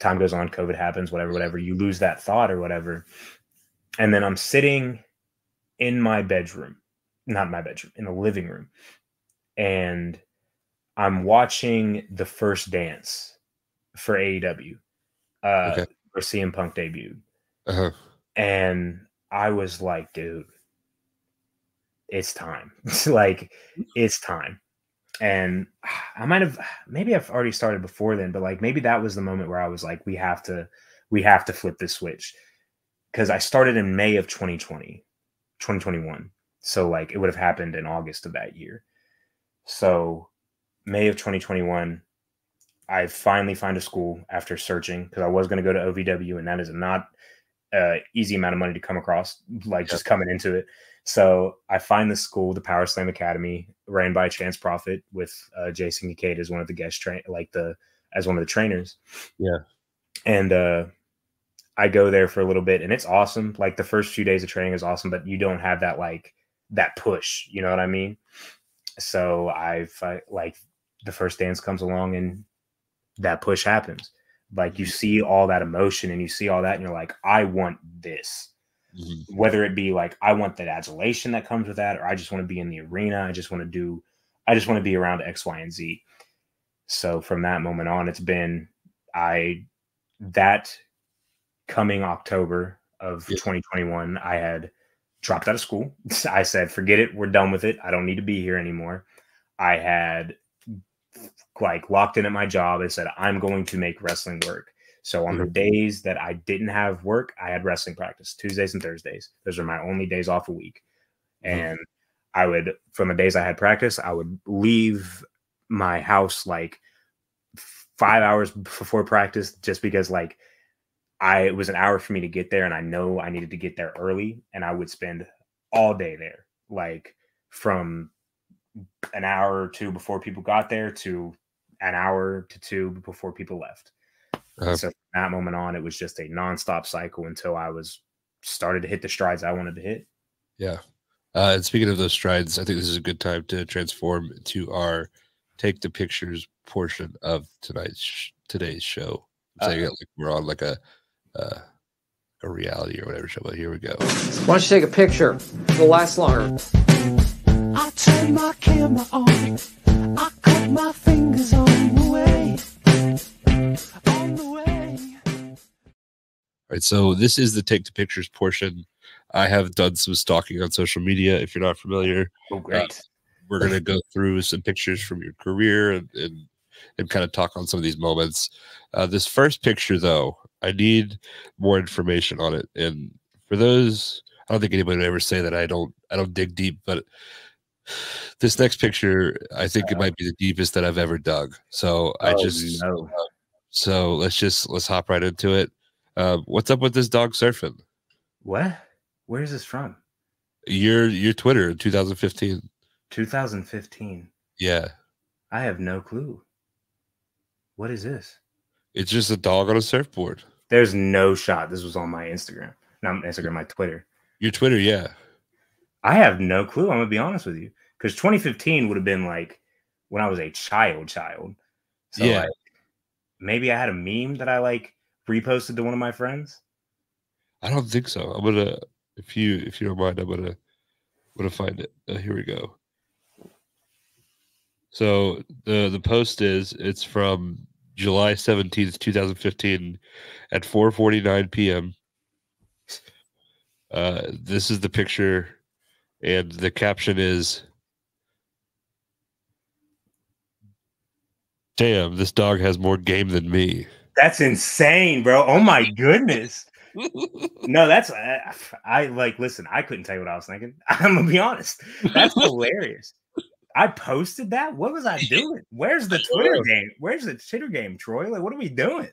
time goes on, COVID happens, whatever, whatever. You lose that thought or whatever. And then I'm sitting in my bedroom, not my bedroom, in the living room. And I'm watching the first dance for A E W. Uh, okay. Where C M Punk debuted. Uh-huh. And I was like, dude, it's time. Like, it's time. And I might have, maybe I've already started before then, but like, maybe that was the moment where I was like, we have to, we have to flip this switch. Because I started in May of twenty twenty, twenty twenty-one. So like, it would have happened in August of that year. So May of twenty twenty-one, I finally find a school after searching, because I was going to go to O V W, and that is not an uh, easy amount of money to come across, like, just coming into it. So I find the school, the Power Slam Academy, ran by Chance Prophet, with uh, Jason Kincaid as one of the guest train, like the as one of the trainers. Yeah, and uh, I go there for a little bit, and it's awesome. Like, the first few days of training is awesome, but you don't have that like that push. You know what I mean? So I've I, like the first dance comes along, and that push happens. Like, you see all that emotion, and you see all that, and you're like, I want this. Whether it be like, I want that adulation that comes with that, or I just want to be in the arena. I just want to do, I just want to be around X, Y, and Z. So from that moment on, it's been, I, that coming October of yeah. twenty twenty-one, I had dropped out of school. I said, forget it. We're done with it. I don't need to be here anymore. I had like locked in at my job and said, I'm going to make wrestling work. So on the days that I didn't have work, I had wrestling practice Tuesdays and Thursdays. Those are my only days off a week. And I would, from the days I had practice, I would leave my house like five hours before practice, just because like I, it was an hour for me to get there, and I know I needed to get there early, and I would spend all day there. Like, from an hour or two before people got there to an hour to two before people left. Uh, so from that moment on, it was just a nonstop cycle until I was started to hit the strides I wanted to hit. Yeah. Uh, and speaking of those strides, I think this is a good time to transform to our take the pictures portion of tonight's sh today's show. So uh, got, like, we're on like a uh, a reality or whatever show. But here we go. Why don't you take a picture? It'll last longer. I turn my camera on. I cut my fingers on the way. On the way. All right, so this is the take the pictures portion. I have done some stalking on social media. If you're not familiar, oh, great. Uh, we're going to go through some pictures from your career and, and, and kind of talk on some of these moments. Uh, this first picture, though, I need more information on it. And for those, I don't think anybody would ever say that I don't I don't dig deep, but this next picture, I think it might be the deepest that I've ever dug. So oh, I just no. uh, so let's just let's hop right into it. Uh, what's up with this dog surfing? What? Where is this from? Your your Twitter in twenty fifteen. twenty fifteen. Yeah. I have no clue. What is this? It's just a dog on a surfboard. There's no shot. This was on my Instagram. Not my Instagram, my Twitter. Your Twitter, yeah. I have no clue. I'm gonna be honest with you, because twenty fifteen would have been like when I was a child, child. So yeah. Like, maybe I had a meme that I like reposted to one of my friends. I don't think so. I'm gonna, if you if you don't mind, I'm gonna gonna find it. Uh, here we go. So the the post is it's from July seventeenth, twenty fifteen, at four forty-nine p m Uh, this is the picture, and the caption is, "Damn, this dog has more game than me." That's insane, bro! Oh my goodness! No, that's I, I like. Listen, I couldn't tell you what I was thinking. I'm gonna be honest. That's hilarious. I posted that. What was I doing? Where's the Twitter game? Where's the Twitter game, Troy? Like, what are we doing?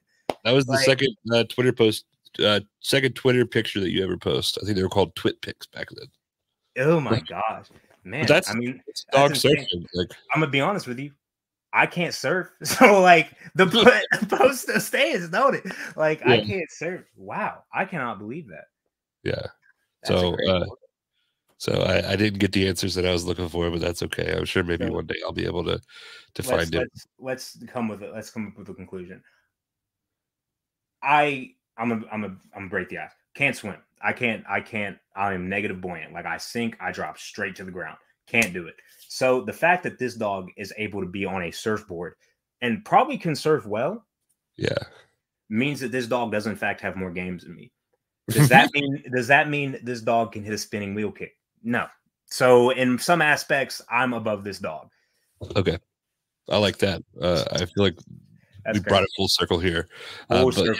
That was the like, second uh, Twitter post. Uh, second Twitter picture that you ever post. I think they were called Twit pics back then. Oh my gosh, man! But that's, I mean, that's dog surfing. Like, I'm gonna be honest with you, I can't surf, so like the post stays noted. Like yeah. I can't surf. Wow, I cannot believe that. Yeah. That's so, uh, so I, I didn't get the answers that I was looking for, but that's okay. I'm sure maybe so, one day I'll be able to to let's, find let's, it. Let's come with it. Let's come up with a conclusion. I. I'm a, I'm a, I'm a break the ice. Can't swim. I can't, I can't, I am negative buoyant. Like I sink, I drop straight to the ground. Can't do it. So the fact that this dog is able to be on a surfboard and probably can surf well. Yeah. Means that this dog does in fact have more games than me. Does that mean, does that mean this dog can hit a spinning wheel kick? No. So in some aspects, I'm above this dog. Okay. I like that. Uh, I feel like That's we crazy. Brought it full circle here. Full uh, circle. But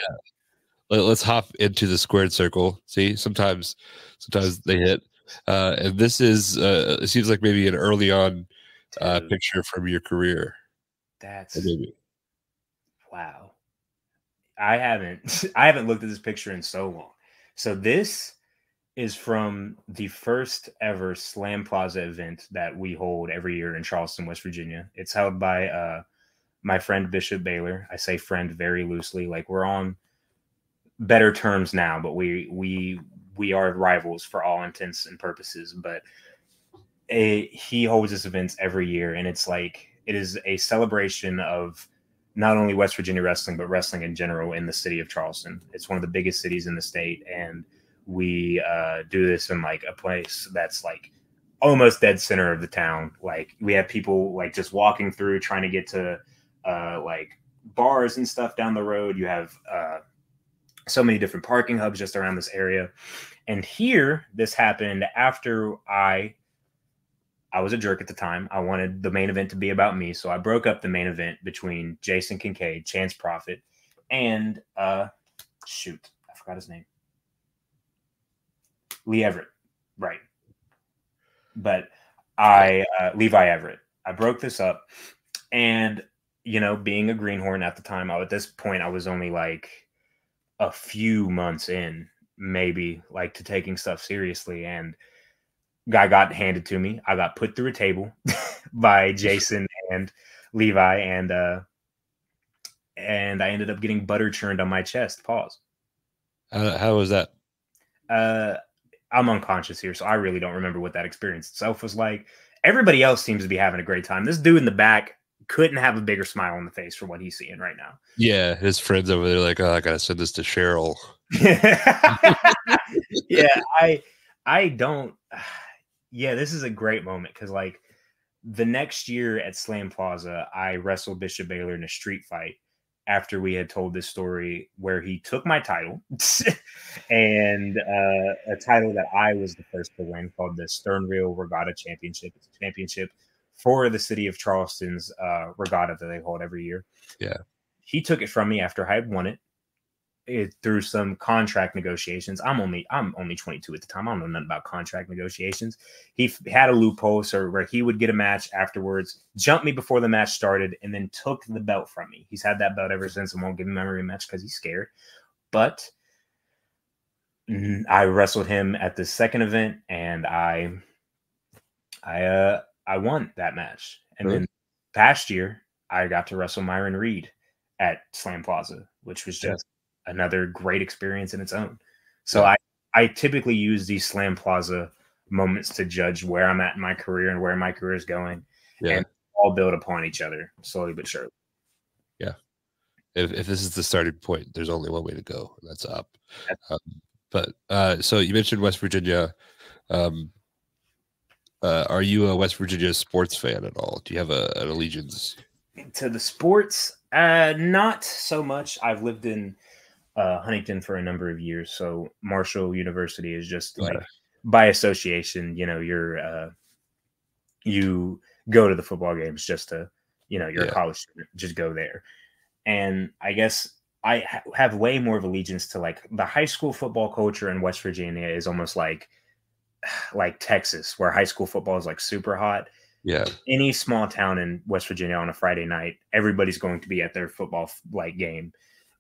yeah. Let's hop into the squared circle. See, sometimes, sometimes they hit. Uh, and this is, uh, it seems like maybe an early on uh, picture from your career. That's maybe. Wow. I haven't, I haven't looked at this picture in so long. So this is from the first ever Slam Plaza event that we hold every year in Charleston, West Virginia. It's held by uh, my friend Bishop Baylor. I say friend very loosely. Like we're on better terms now, but we we we are rivals for all intents and purposes. But it, he holds his events every year, and it's like it is a celebration of not only West Virginia wrestling, but wrestling in general in the city of Charleston. It's one of the biggest cities in the state, and we uh, do this in like a place that's like almost dead center of the town. Like we have people like just walking through trying to get to uh, like bars and stuff down the road. You have uh, so many different parking hubs just around this area. And here, this happened after I, I was a jerk at the time. I wanted the main event to be about me. So I broke up the main event between Jason Kincaid, Chance Prophet, and uh, shoot, I forgot his name. Lee Everett. Right. But I, uh, Levi Everett, I broke this up. And, you know, being a greenhorn at the time, I, at this point, I was only like, a few months in maybe like to taking stuff seriously. And guy got handed to me. I got put through a table by Jason and Levi. And, uh, and I ended up getting butter churned on my chest. Pause. Uh, how was that? Uh, I'm unconscious here. So I really don't remember what that experience itself was like. Everybody else seems to be having a great time. This dude in the back couldn't have a bigger smile on the face for what he's seeing right now. Yeah, his friends over there are like, oh, I gotta send this to Cheryl. yeah, I, I don't. Yeah, this is a great moment because like the next year at Slam Plaza, I wrestled Bishop Baylor in a street fight after we had told this story where he took my title and uh, a title that I was the first to win called the Stern Rail Regatta Championship. It's a championship for the city of Charleston's uh, regatta that they hold every year. Yeah. He took it from me after I had won it. it, through some contract negotiations. I'm only I'm only twenty-two at the time. I don't know nothing about contract negotiations. He had a loophole so where he would get a match afterwards, jump me before the match started, and then took the belt from me. He's had that belt ever since and won't give him a rematch because he's scared. But I wrestled him at the second event, and I I uh, I won that match. And mm-hmm. then past year, I got to wrestle Myron Reed at Slam Plaza, which was just yeah. another great experience in its own. So yeah. I, I typically use these Slam Plaza moments to judge where I'm at in my career and where my career is going. Yeah. And all build upon each other slowly but surely. Yeah. If, if this is the starting point, there's only one way to go. And that's up. Um, but uh, so you mentioned West Virginia. Um, uh, are you a West Virginia sports fan at all? Do you have a, an allegiance to the sports? Uh, not so much. I've lived in uh, Huntington for a number of years, so Marshall University is just like yeah. by association. You know, you're uh, you go to the football games just to, you know, you're yeah. a college student, just go there. And I guess I ha have way more of allegiance to like the high school football culture in West Virginia is almost like like Texas, where high school football is like super hot. Yeah. Any small town in West Virginia on a Friday night, everybody's going to be at their football like game.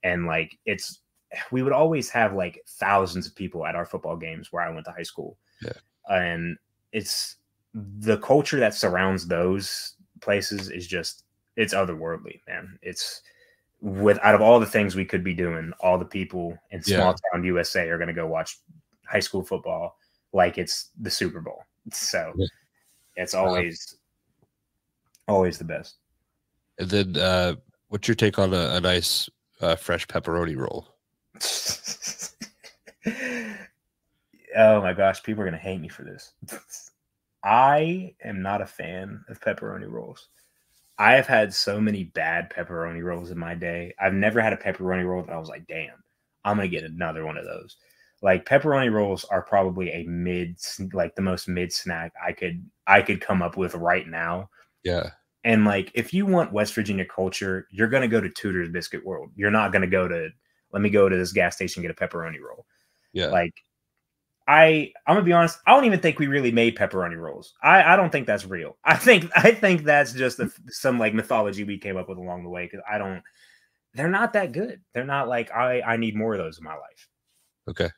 And like, it's, we would always have like thousands of people at our football games where I went to high school. Yeah. And it's the culture that surrounds those places is just, it's otherworldly, man. It's with, out of all the things we could be doing, all the people in yeah. small town U S A are going to go watch high school football like it's the Super Bowl. So yeah. It's always, um, always the best. And then, uh, what's your take on a, a nice uh, fresh pepperoni roll? Oh my gosh, people are gonna hate me for this. I am not a fan of pepperoni rolls. I have had so many bad pepperoni rolls in my day. I've never had a pepperoni roll that I was like, "Damn, I'm gonna get another one of those." Like pepperoni rolls are probably a mid, like the most mid snack I could I could come up with right now. Yeah. And like, if you want West Virginia culture, you're gonna go to Tudor's Biscuit World. You're not gonna go to let me go to this gas station and get a pepperoni roll. Yeah. Like, I I'm gonna be honest. I don't even think we really made pepperoni rolls. I I don't think that's real. I think I think that's just a, some like mythology we came up with along the way because I don't. They're not that good. They're not like I I need more of those in my life. Okay.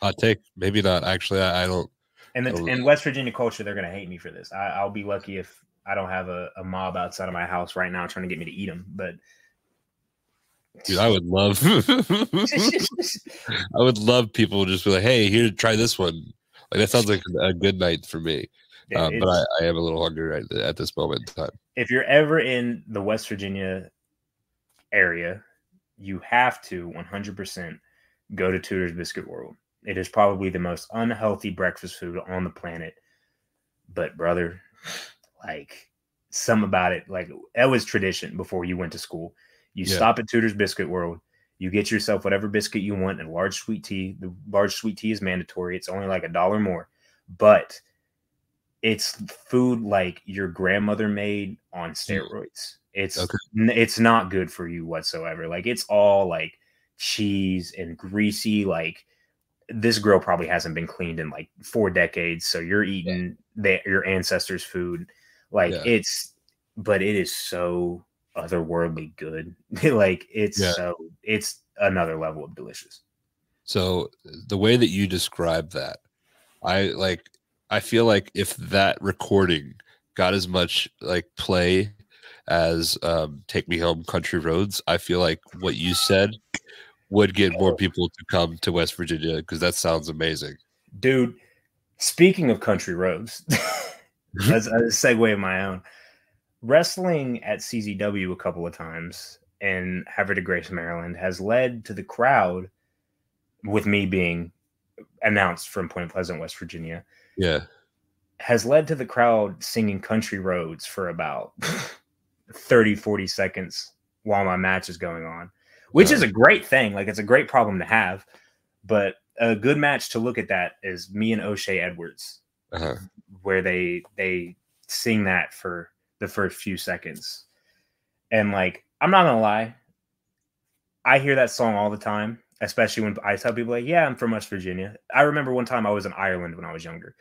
Hot take, maybe not. Actually, I, I don't. And the, I don't, in West Virginia culture, they're gonna hate me for this. I, I'll be lucky if I don't have a, a mob outside of my house right now trying to get me to eat them. But dude, I would love, I would love people to just be like, "Hey, here, try this one." Like that sounds like a good night for me. Yeah, um, but I, I am a little hungry right at this moment in time. If you're ever in the West Virginia area, you have to one hundred percent go to Tudor's Biscuit World. It is probably the most unhealthy breakfast food on the planet. But brother, like some about it, like that was tradition before you went to school. You yeah. stop at Tudor's Biscuit World. You get yourself whatever biscuit you want and large sweet tea. The large sweet tea is mandatory. It's only like a dollar more, but it's food like your grandmother made on steroids. It's, okay. it's not good for you whatsoever. Like it's all like cheese and greasy, like this grill probably hasn't been cleaned in like four decades. So you're eating yeah. the, your ancestors' food, like yeah. it's, but it is so otherworldly good. Like it's yeah. so it's another level of delicious. So the way that you describe that, I like. I feel like if that recording got as much like play as um, "Take Me Home, Country Roads," I feel like what you said would get more people to come to West Virginia because that sounds amazing. Dude, speaking of country roads, that's a segue of my own. Wrestling at C Z W a couple of times in Havre de Grace, Maryland, has led to the crowd, with me being announced from Point Pleasant, West Virginia, yeah, has led to the crowd singing "Country Roads" for about thirty, forty seconds while my match is going on. Which is a great thing. Like, it's a great problem to have. But a good match to look at that is me and O'Shea Edwards, uh-huh. where they they sing that for the first few seconds. And, like, I'm not going to lie. I hear that song all the time, especially when I tell people, like, yeah, I'm from West Virginia. I remember one time I was in Ireland when I was younger.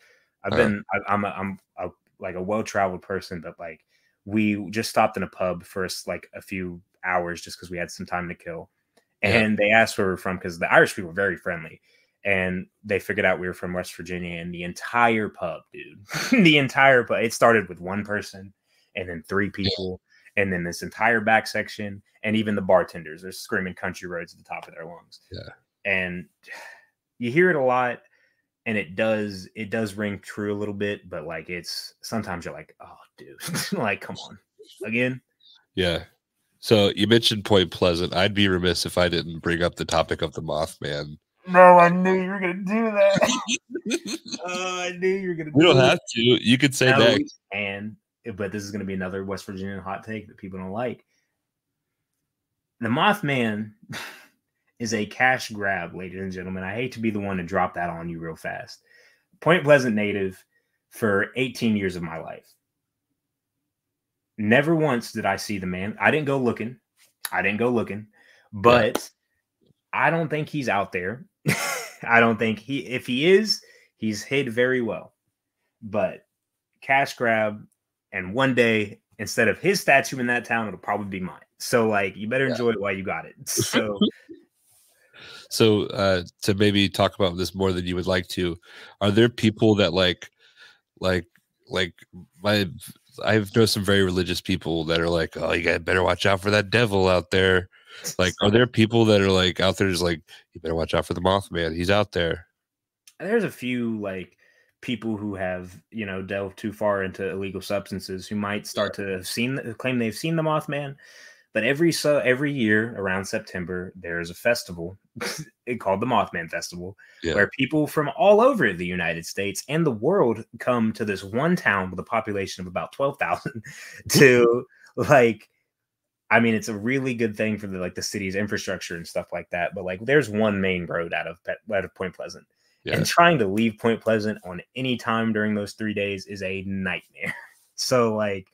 I've been, I, I'm, a, I'm a, like a well-traveled person, but like we just stopped in a pub for like a few hours just because we had some time to kill. And yeah. they asked where we were from because the Irish people were very friendly. And they figured out we were from West Virginia, and the entire pub, dude, the entire pub. It started with one person and then three people and then this entire back section. And even the bartenders, they're screaming Country Roads at the top of their lungs. Yeah. And you hear it a lot. And it does, it does ring true a little bit, but like, it's sometimes you're like, oh dude, like, come on again. Yeah. So you mentioned Point Pleasant. I'd be remiss if I didn't bring up the topic of the Mothman. No, I knew you were going to do that. uh, I knew you were going to do that. We don't have to. You could say that. And, but this is going to be another West Virginia hot take that people don't like. The Mothman is a cash grab, ladies and gentlemen. I hate to be the one to drop that on you real fast. Point Pleasant native for eighteen years of my life. Never once did I see the man. I didn't go looking. I didn't go looking. But I don't think he's out there. I don't think he, if he is, he's hid very well. But cash grab, and one day, instead of his statue in that town, it'll probably be mine. So, like, you better enjoy yeah. it while you got it. So... So uh, to maybe talk about this more than you would like to, are there people that like, like, like my, I've known some very religious people that are like, oh, you guys better watch out for that devil out there. Like, are there people that are like out there just like, you better watch out for the Mothman. He's out there. There's a few like people who have, you know, delved too far into illegal substances who might start to have seen, claim they've seen the Mothman. But every so every year around September, there is a festival called the Mothman Festival, yeah. where people from all over the United States and the world come to this one town with a population of about twelve thousand to like, I mean, it's a really good thing for the, like the city's infrastructure and stuff like that. But like, there's one main road out of, out of Point Pleasant, yeah. and trying to leave Point Pleasant on any time during those three days is a nightmare. So like,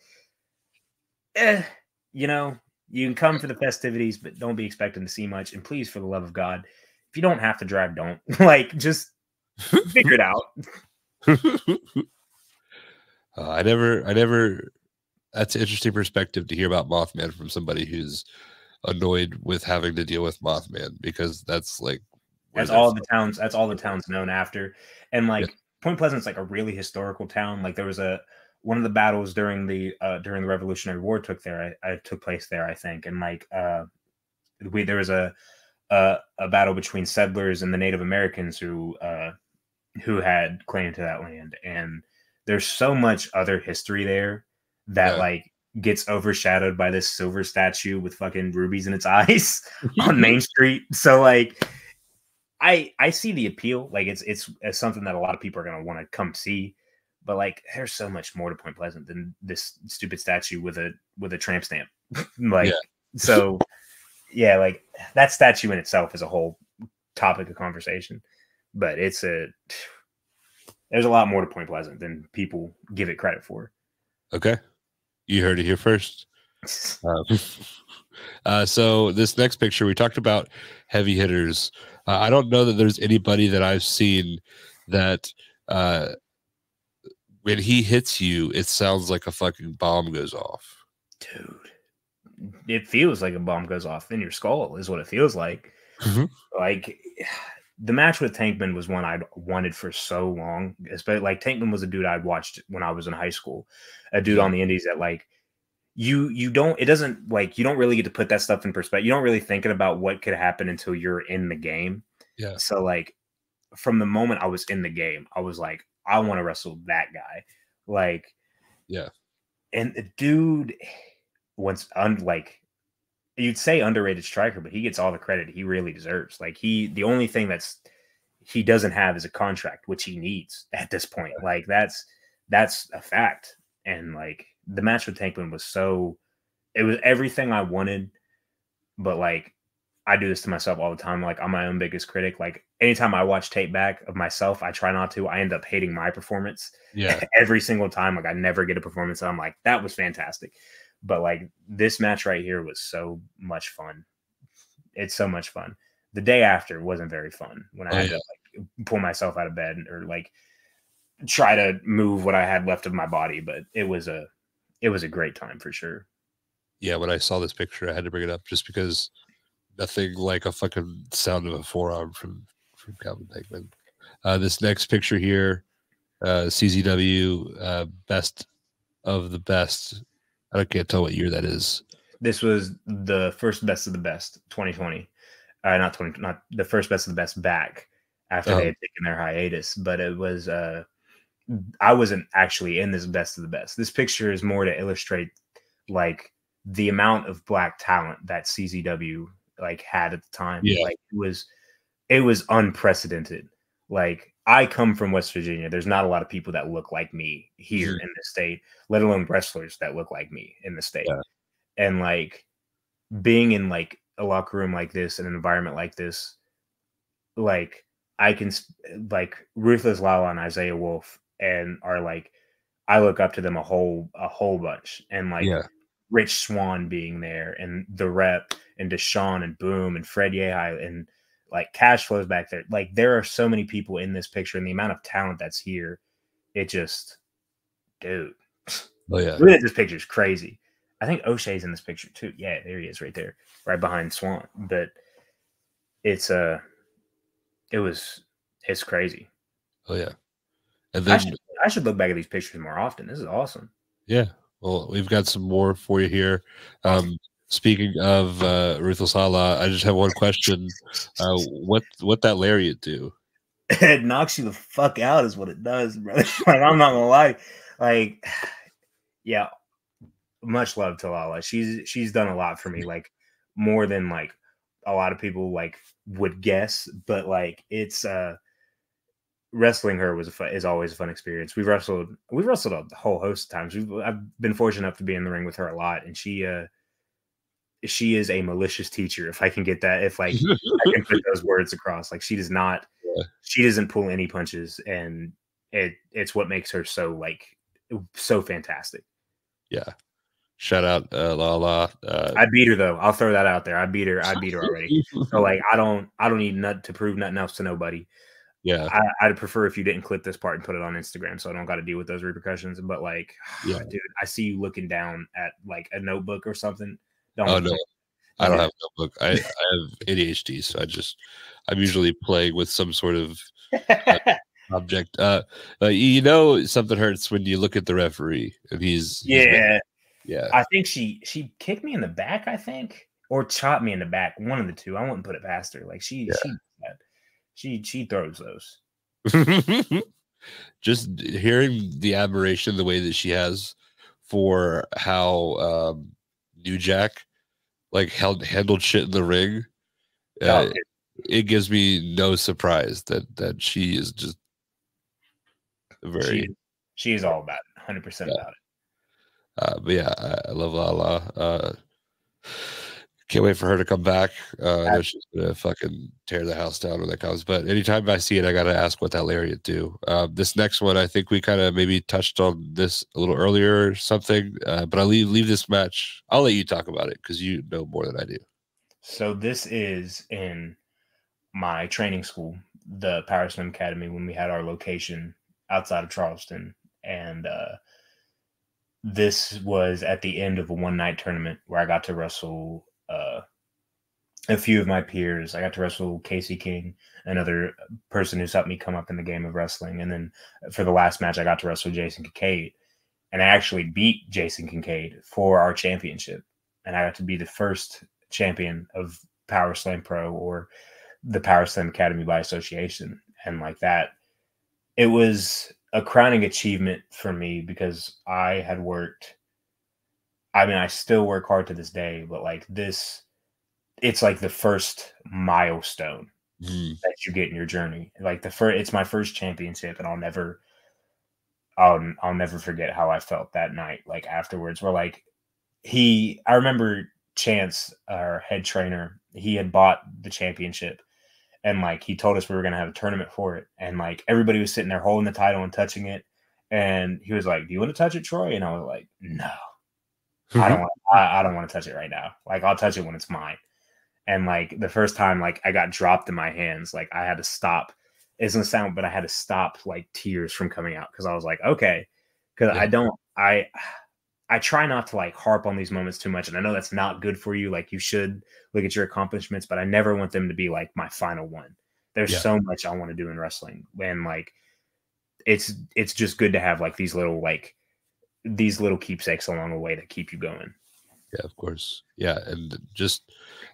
eh, you know, you can come for the festivities, but don't be expecting to see much. And please, for the love of God, if you don't have to drive, don't. Like, just figure it out. uh, I never, I never, that's an interesting perspective to hear about Mothman from somebody who's annoyed with having to deal with Mothman, because that's like, that's all the towns, that's all the towns known after. And like, yeah. Point Pleasant's like a really historical town. Like, there was a, one of the battles during the uh, during the Revolutionary War took there, I, I took place there, I think, and like uh, we there was a, a a battle between settlers and the Native Americans who uh, who had claim to that land, and there's so much other history there that yeah. like gets overshadowed by this silver statue with fucking rubies in its eyes on Main Street. So like, I I see the appeal, like it's it's, it's something that a lot of people are gonna want to come see. But like, there's so much more to Point Pleasant than this stupid statue with a with a tramp stamp. Like, yeah. so yeah, like that statue in itself is a whole topic of conversation. But it's a there's a lot more to Point Pleasant than people give it credit for. Okay, you heard it here first. um, uh, so this next picture, we talked about heavy hitters. Uh, I don't know that there's anybody that I've seen that. Uh, When he hits you, it sounds like a fucking bomb goes off. Dude, it feels like a bomb goes off in your skull is what it feels like. Mm-hmm. Like, the match with Tankman was one I'd wanted for so long. Especially, like, Tankman was a dude I'd watched when I was in high school. A dude yeah. on the indies that, like, you you don't, it doesn't, like, you don't really get to put that stuff in perspective. You don't really think about what could happen until you're in the game. Yeah. So, like, from the moment I was in the game, I was like, I want to wrestle that guy. Like, yeah. And the dude, once, un, like, you'd say underrated striker, but he gets all the credit he really deserves. Like, he, the only thing that's, he doesn't have is a contract, which he needs at this point. Like, that's, that's a fact. And like, the match with Tankman was so, it was everything I wanted, but like, I do this to myself all the time. Like, I'm my own biggest critic. Like, anytime I watch tape back of myself, I try not to, I end up hating my performance yeah. every single time. Like, I never get a performance. I'm like, that was fantastic. But like, this match right here was so much fun. It's so much fun. the day after wasn't very fun when I oh, had yeah. to like pull myself out of bed or like try to move what I had left of my body. But it was a, it was a great time for sure. Yeah. When I saw this picture, I had to bring it up just because nothing like a fucking sound of a forearm from, from Calvin Tankman. Uh, this next picture here, uh, C Z W, uh, best of the best. I can't tell what year that is. This was the first best of the best twenty twenty. Uh, not twenty, not the first best of the best back after oh. they had taken their hiatus. But it was, uh, I wasn't actually in this best of the best. This picture is more to illustrate like the amount of black talent that C Z W like had at the time. Yeah. Like it was, it was unprecedented. Like I come from West Virginia. There's not a lot of people that look like me here mm-hmm. in the state, let alone wrestlers that look like me in the state. Yeah. And like being in like a locker room like this, in an environment like this, like I can like Ruthless Lala and Isaiah Wolf and are like, I look up to them a whole, a whole bunch. And like yeah. Rich Swan being there and the Rep and Deshaun and Boom and Fred Yehai and like Cash Flows back there. Like there are so many people in this picture and the amount of talent that's here. It just, dude, oh, yeah. Look at this picture, is crazy. I think O'Shea's in this picture too. Yeah, there he is right there, right behind Swan. But it's a, uh, it was, it's crazy. Oh yeah, and then I should, I should look back at these pictures more often. This is awesome. Yeah, well, we've got some more for you here. Um, speaking of uh, Ruthless Lala, I just have one question. Uh, what what that lariat do? It knocks you the fuck out, is what it does, bro. Like I'm not gonna lie, like yeah. Much love to Lala. She's she's done a lot for me, like more than like a lot of people like would guess. But like it's uh, wrestling her was a fun, is always a fun experience. We've wrestled we've wrestled a whole host of times. We've, I've been fortunate enough to be in the ring with her a lot, and she uh, she is a malicious teacher. If I can get that, if like I can put those words across, like she does not, yeah. she doesn't pull any punches, and it it's what makes her so like so fantastic. Yeah. Shout out, uh, Lala. Uh, I beat her though. I'll throw that out there. I beat her. I beat her already. So like, I don't, I don't need nothing to prove nothing else to nobody. Yeah, I, I'd prefer if you didn't clip this part and put it on Instagram, so I don't got to deal with those repercussions. But like, yeah. dude, I see you looking down at like a notebook or something. Don't oh no, I don't yeah. have a notebook. I, I have A D H D, so I just, I'm usually playing with some sort of uh, object. Uh, uh, you know, something hurts when you look at the referee and he's, he's yeah. Big. Yeah, I think she she kicked me in the back, I think, or chopped me in the back. One of the two. I wouldn't put it past her. Like she yeah. she she she throws those. Just hearing the admiration, the way that she has for how um, New Jack like held handled shit in the ring, uh, okay. it gives me no surprise that that she is just very. She, she is all about it, hundred yeah. percent about it. Uh, but yeah, I love Lala. Uh, can't wait for her to come back. Uh, I know she's gonna fucking tear the house down when that comes. But anytime I see it, I gotta ask what that lariat do. Uh, this next one, I think we kind of maybe touched on this a little earlier or something. Uh, but I'll leave leave this match. I'll let you talk about it because you know more than I do. So this is in my training school, the Power Slam Academy, when we had our location outside of Charleston, and. Uh, This was at the end of a one-night tournament where I got to wrestle uh, a few of my peers. I got to wrestle Casey King, another person who's helped me come up in the game of wrestling. And then for the last match, I got to wrestle Jason Kincaid. And I actually beat Jason Kincaid for our championship. And I got to be the first champion of Power Slam Pro or the Power Slam Academy by association. And like that, it was... a crowning achievement for me because I had worked, I mean, I still work hard to this day, but like this, it's like the first milestone mm. that you get in your journey. Like the first, it's my first championship and I'll never, I'll, I'll never forget how I felt that night. Like afterwards where like he, I remember Chance, our head trainer, he had bought the championship. And, like, he told us we were going to have a tournament for it. And, like, everybody was sitting there holding the title and touching it. And he was like, do you want to touch it, Troy? And I was like, no, mm-hmm. I don't want, I, I don't want to touch it right now. Like, I'll touch it when it's mine. And like the first time, like I got dropped in my hands, like I had to stop. It's gonna sound, but I had to stop like tears from coming out because I was like, okay, because yeah. I don't, I, I try not to like harp on these moments too much, and I know that's not good for you. Like you should look at your accomplishments, but I never want them to be like my final one. There's yeah. so much I want to do in wrestling, and like it's it's just good to have like these little like these little keepsakes along the way that keep you going. Yeah, of course. Yeah, and just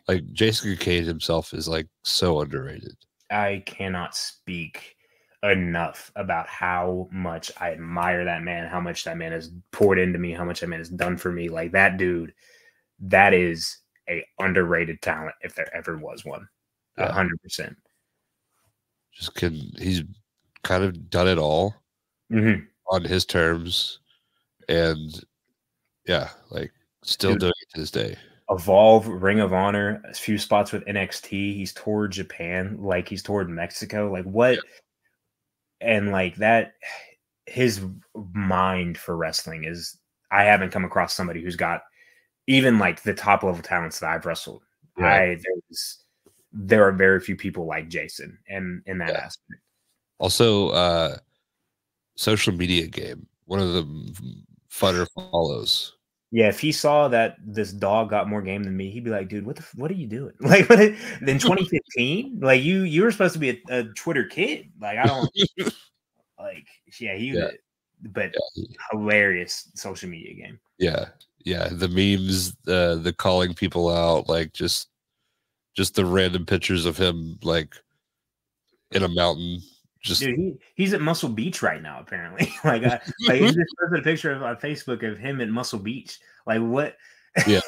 like Jason Kincaid himself is like so underrated. I cannot speak enough about how much I admire that man, how much that man has poured into me, how much that man has done for me. Like that dude, that is a underrated talent if there ever was one. A hundred percent. Just can he's kind of done it all mm-hmm. on his terms, and yeah, like still dude, doing it to this day. Evolve, Ring of Honor, a few spots with N X T. He's toured Japan, like he's toured Mexico, like what? And like that, his mind for wrestling is. I haven't come across somebody who's got even like the top level talents that I've wrestled. Right. I there's there are very few people like Jason, and in that yeah. aspect. Also, uh, social media game. One of the funner follows. Yeah, if he saw that this dog got more game than me, he'd be like, "Dude, what the? What are you doing? Like, what? In twenty fifteen, like you you were supposed to be a, a Twitter kid. Like, I don't like. Yeah, he. Yeah. But yeah. hilarious social media game. Yeah, yeah. The memes, the uh, the calling people out, like just just the random pictures of him, like in a mountain. Just Dude, he, he's at Muscle Beach right now, apparently. Like, I, like he just posted a picture of, on Facebook of him at Muscle Beach. Like, what? Yeah.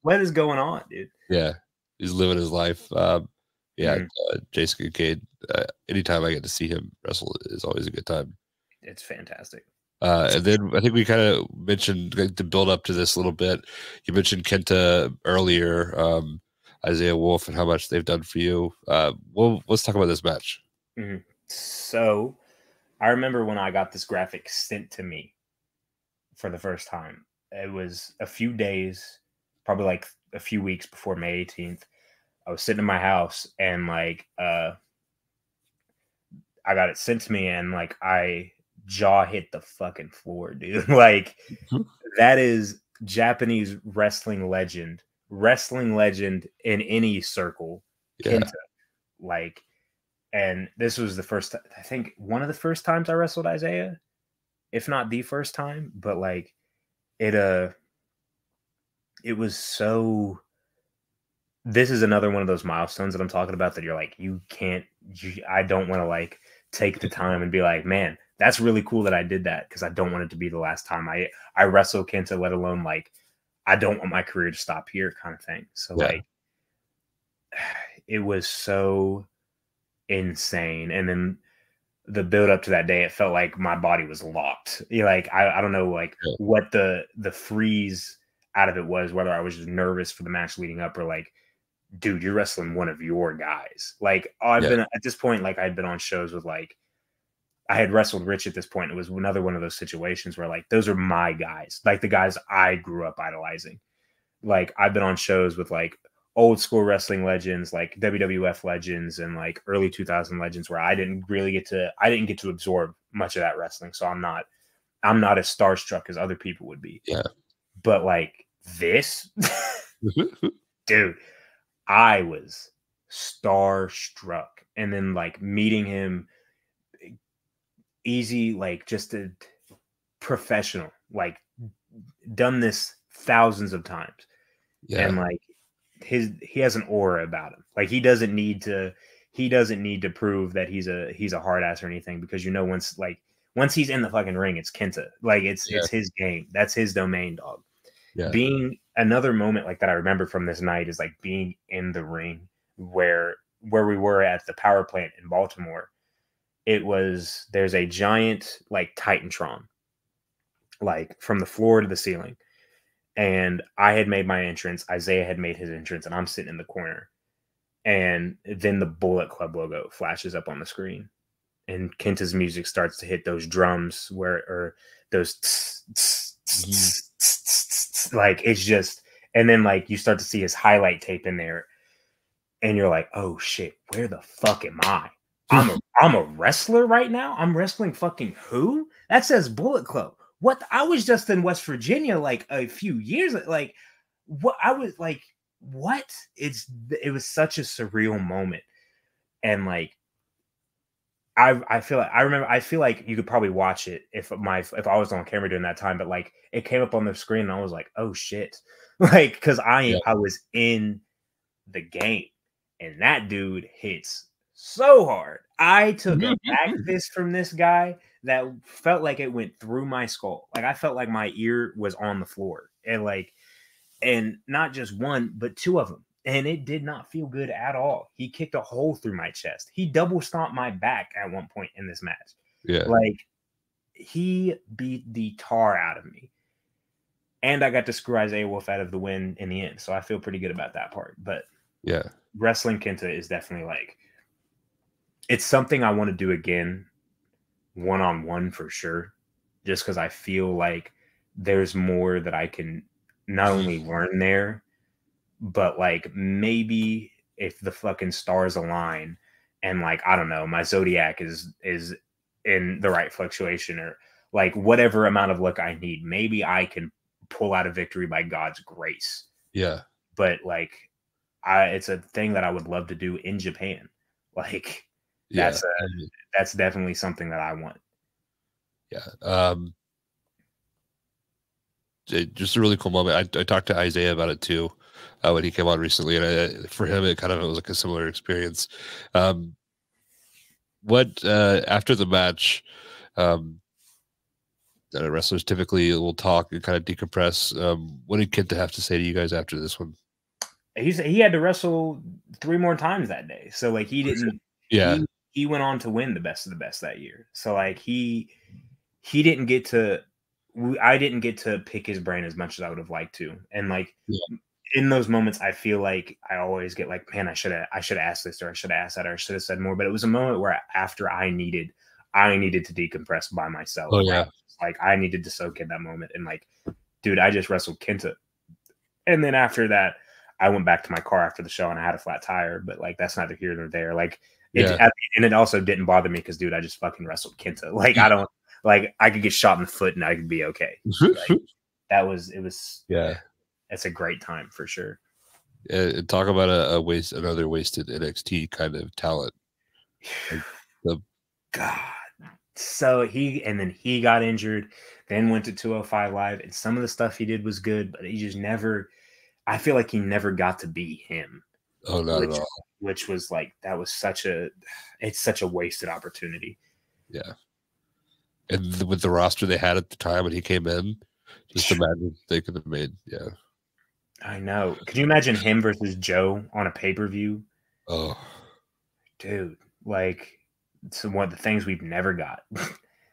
What is going on, dude? Yeah, he's living his life. Um, yeah, mm-hmm. uh, Jason Kincaid. Uh, anytime I get to see him wrestle is always a good time. It's fantastic. Uh, and then I think we kind of mentioned like, to build up to this a little bit. You mentioned Kenta earlier, um, Isaiah Wolf, and how much they've done for you. Uh, well, let's talk about this match. Mm-hmm. So I remember when I got this graphic sent to me for the first time, it was a few days, probably like a few weeks before May eighteenth. I was sitting in my house and like, uh, I got it sent to me and like, I jaw hit the fucking floor, dude. Like that is Japanese wrestling legend, wrestling legend in any circle. Yeah. Kenta, like, and this was the first, I think one of the first times I wrestled Isaiah, if not the first time, but like it, uh, it was so, this is another one of those milestones that I'm talking about that you're like, you can't, you, I don't want to like take the time and be like, man, that's really cool that I did that. Cause I don't want it to be the last time I, I wrestle Kenta, let alone like, I don't want my career to stop here kind of thing. So yeah. like, it was so insane. And then the build up to that day, it felt like my body was locked. You're like I, I don't know like yeah. what the the freeze out of it was, whether I was just nervous for the match leading up or like, dude, you're wrestling one of your guys. Like I've yeah. been at this point, like I'd been on shows with like I had wrestled Rich at this point. It was another one of those situations where like those are my guys, like the guys I grew up idolizing. Like I've been on shows with like old school wrestling legends like W W F legends and like early two thousand legends where I didn't really get to, I didn't get to absorb much of that wrestling. So I'm not, I'm not as starstruck as other people would be. Yeah. But like this, dude, I was starstruck. And then like meeting him easy, like just a professional, like done this thousands of times. Yeah. And like, his he has an aura about him. Like he doesn't need to he doesn't need to prove that he's a he's a hard ass or anything, because you know once like once he's in the fucking ring, it's Kenta. Like it's yeah. it's his game. That's his domain, dog. Yeah. Being another moment like that I remember from this night is like being in the ring where where we were at the power plant in Baltimore. It was there's a giant like Titantron like from the floor to the ceiling. And I had made my entrance. Isaiah had made his entrance, and I'm sitting in the corner. And then the Bullet Club logo flashes up on the screen, and Kenta's music starts to hit those drums where or those tss, tss, tss, tss, tss, tss, like it's just And then like you start to see his highlight tape in there, and you're like, oh shit, where the fuck am I? I'm a, I'm a wrestler right now. I'm wrestling fucking who? That says Bullet Club. What? The, I was just in West Virginia like a few years. Like what? I was like, what? It's it was such a surreal moment, and like I I feel like I remember I feel like you could probably watch it if my if I was on camera during that time. But like it came up on the screen, and I was like, oh shit, like because I yeah. I was in the game, and that dude hits so hard. I took a back fist from this guy that felt like it went through my skull. Like I felt like my ear was on the floor, and like, and not just one, but two of them. And it did not feel good at all. He kicked a hole through my chest. He double stomped my back at one point in this match. Yeah. Like he beat the tar out of me. And I got to screw Isaiah Wolf out of the win in the end. So I feel pretty good about that part. But yeah, wrestling Kenta is definitely like, it's something I want to do again, one-on-one for sure, just because I feel like there's more that I can not only learn there, but like maybe if the fucking stars align and like, I don't know, my zodiac is is in the right fluctuation or like whatever amount of luck I need, maybe I can pull out a victory by God's grace. Yeah. But like, I it's a thing that I would love to do in Japan. Like, Yeah, that's a, that's definitely something that I want. Yeah, um, it, just a really cool moment. I, I talked to Isaiah about it too uh, when he came on recently, and I, for him, it kind of it was like a similar experience. Um, what uh, after the match, um, uh, wrestlers typically will talk and kind of decompress. Um, what did Kenta have to say to you guys after this one? He's he had to wrestle three more times that day, so like he didn't. Yeah. He, He went on to win the Best of the Best that year. So like he, he didn't get to, I didn't get to pick his brain as much as I would have liked to. And like yeah. in those moments, I feel like I always get like, man, I should have, I should have asked this or I should have asked that or I should have said more. But it was a moment where after I needed, I needed to decompress by myself. Oh, yeah. Like I needed to soak in that moment. And like, dude, I just wrestled Kenta. And then after that, I went back to my car after the show and I had a flat tire, but like, that's neither here nor there. Like, It, yeah. at, and it also didn't bother me because, dude, I just fucking wrestled Kenta. Like, I don't, like, I could get shot in the foot and I could be okay. Like, that was, it was, yeah, that's a great time for sure. Yeah, and talk about a, a waste, another wasted N X T kind of talent. Like, the... God. So he, and then he got injured, then went to two oh five Live, and some of the stuff he did was good, but he just never, I feel like he never got to be him. Oh, not which, at all. Which was like that was such a, it's such a wasted opportunity. Yeah, and with the roster they had at the time when he came in, just imagine they could have made. Yeah, I know. Could you imagine him versus Joe on a pay per view? Oh, dude, like some one of the things we've never got.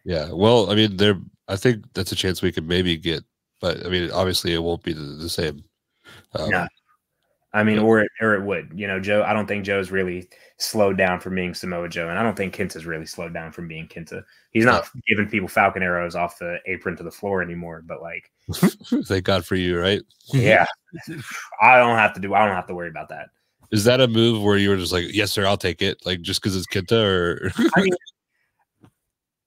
Yeah, well, I mean, there. I think that's a chance we could maybe get, but I mean, obviously, it won't be the, the same. Um, no. I mean, or it, or it would, you know, Joe, I don't think Joe's really slowed down from being Samoa Joe. And I don't think Kenta's really slowed down from being Kenta. He's not yeah. giving people Falcon arrows off the apron to the floor anymore, but like, thank God for you. Right. Yeah. I don't have to do, I don't have to worry about that. Is that a move where you were just like, yes, sir, I'll take it. Like just cause it's Kenta or I mean,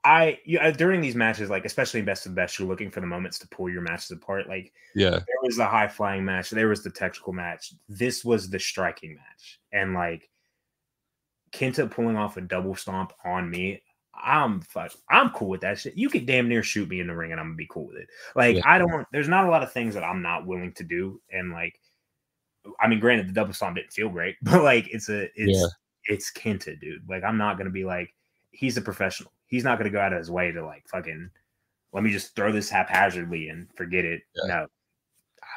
I you, uh, during these matches, like especially Best of the Best, you're looking for the moments to pull your matches apart. Like, yeah, there was the high flying match, there was the technical match, this was the striking match, and like Kenta pulling off a double stomp on me, I'm fuck, I'm cool with that shit. You could damn near shoot me in the ring, and I'm gonna be cool with it. Like, yeah. I don't. There's not a lot of things that I'm not willing to do, and like, I mean, granted, the double stomp didn't feel great, but like, it's a, it's, yeah. it's Kenta, dude. Like, I'm not gonna be like, he's a professional. He's not going to go out of his way to like fucking let me just throw this haphazardly and forget it. Yeah. No,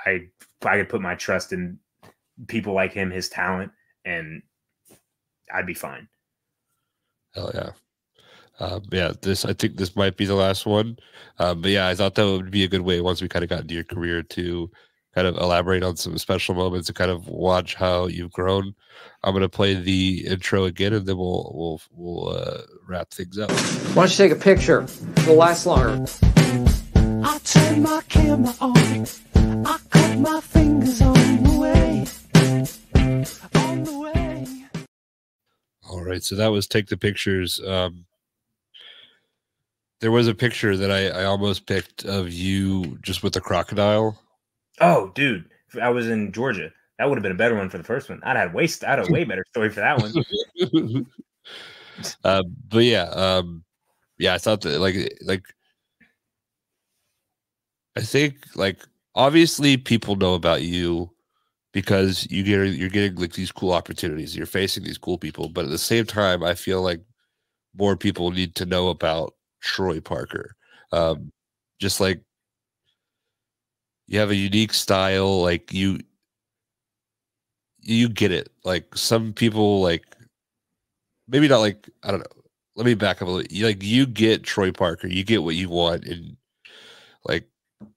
I I could put my trust in people like him, his talent, and I'd be fine. Hell yeah, um, yeah. This I think this might be the last one, um, but yeah, I thought that would be a good way once we kind of got into your career to kind of elaborate on some special moments and kind of watch how you've grown. I'm going to play the intro again, and then we'll we'll we'll uh, wrap things up. Why don't you take a picture? It'll last longer. I turned my camera on. I my fingers on the way, on the way. All right, so that was Take the Pictures. Um, there was a picture that I, I almost picked of you just with the crocodile. Oh, dude, I was in Georgia. That would have been a better one for the first one. I'd had waste. I'd had a way better story for that one. uh, but yeah, um, yeah, I thought that like like I think like obviously people know about you because you get you're getting like these cool opportunities. You're facing these cool people, but at the same time, I feel like more people need to know about Troy Parker. Um, just like you have a unique style, like you. You get it. Like some people, like maybe not. Like I don't know. Let me back up a little. You, like you get Troy Parker. You get what you want, and like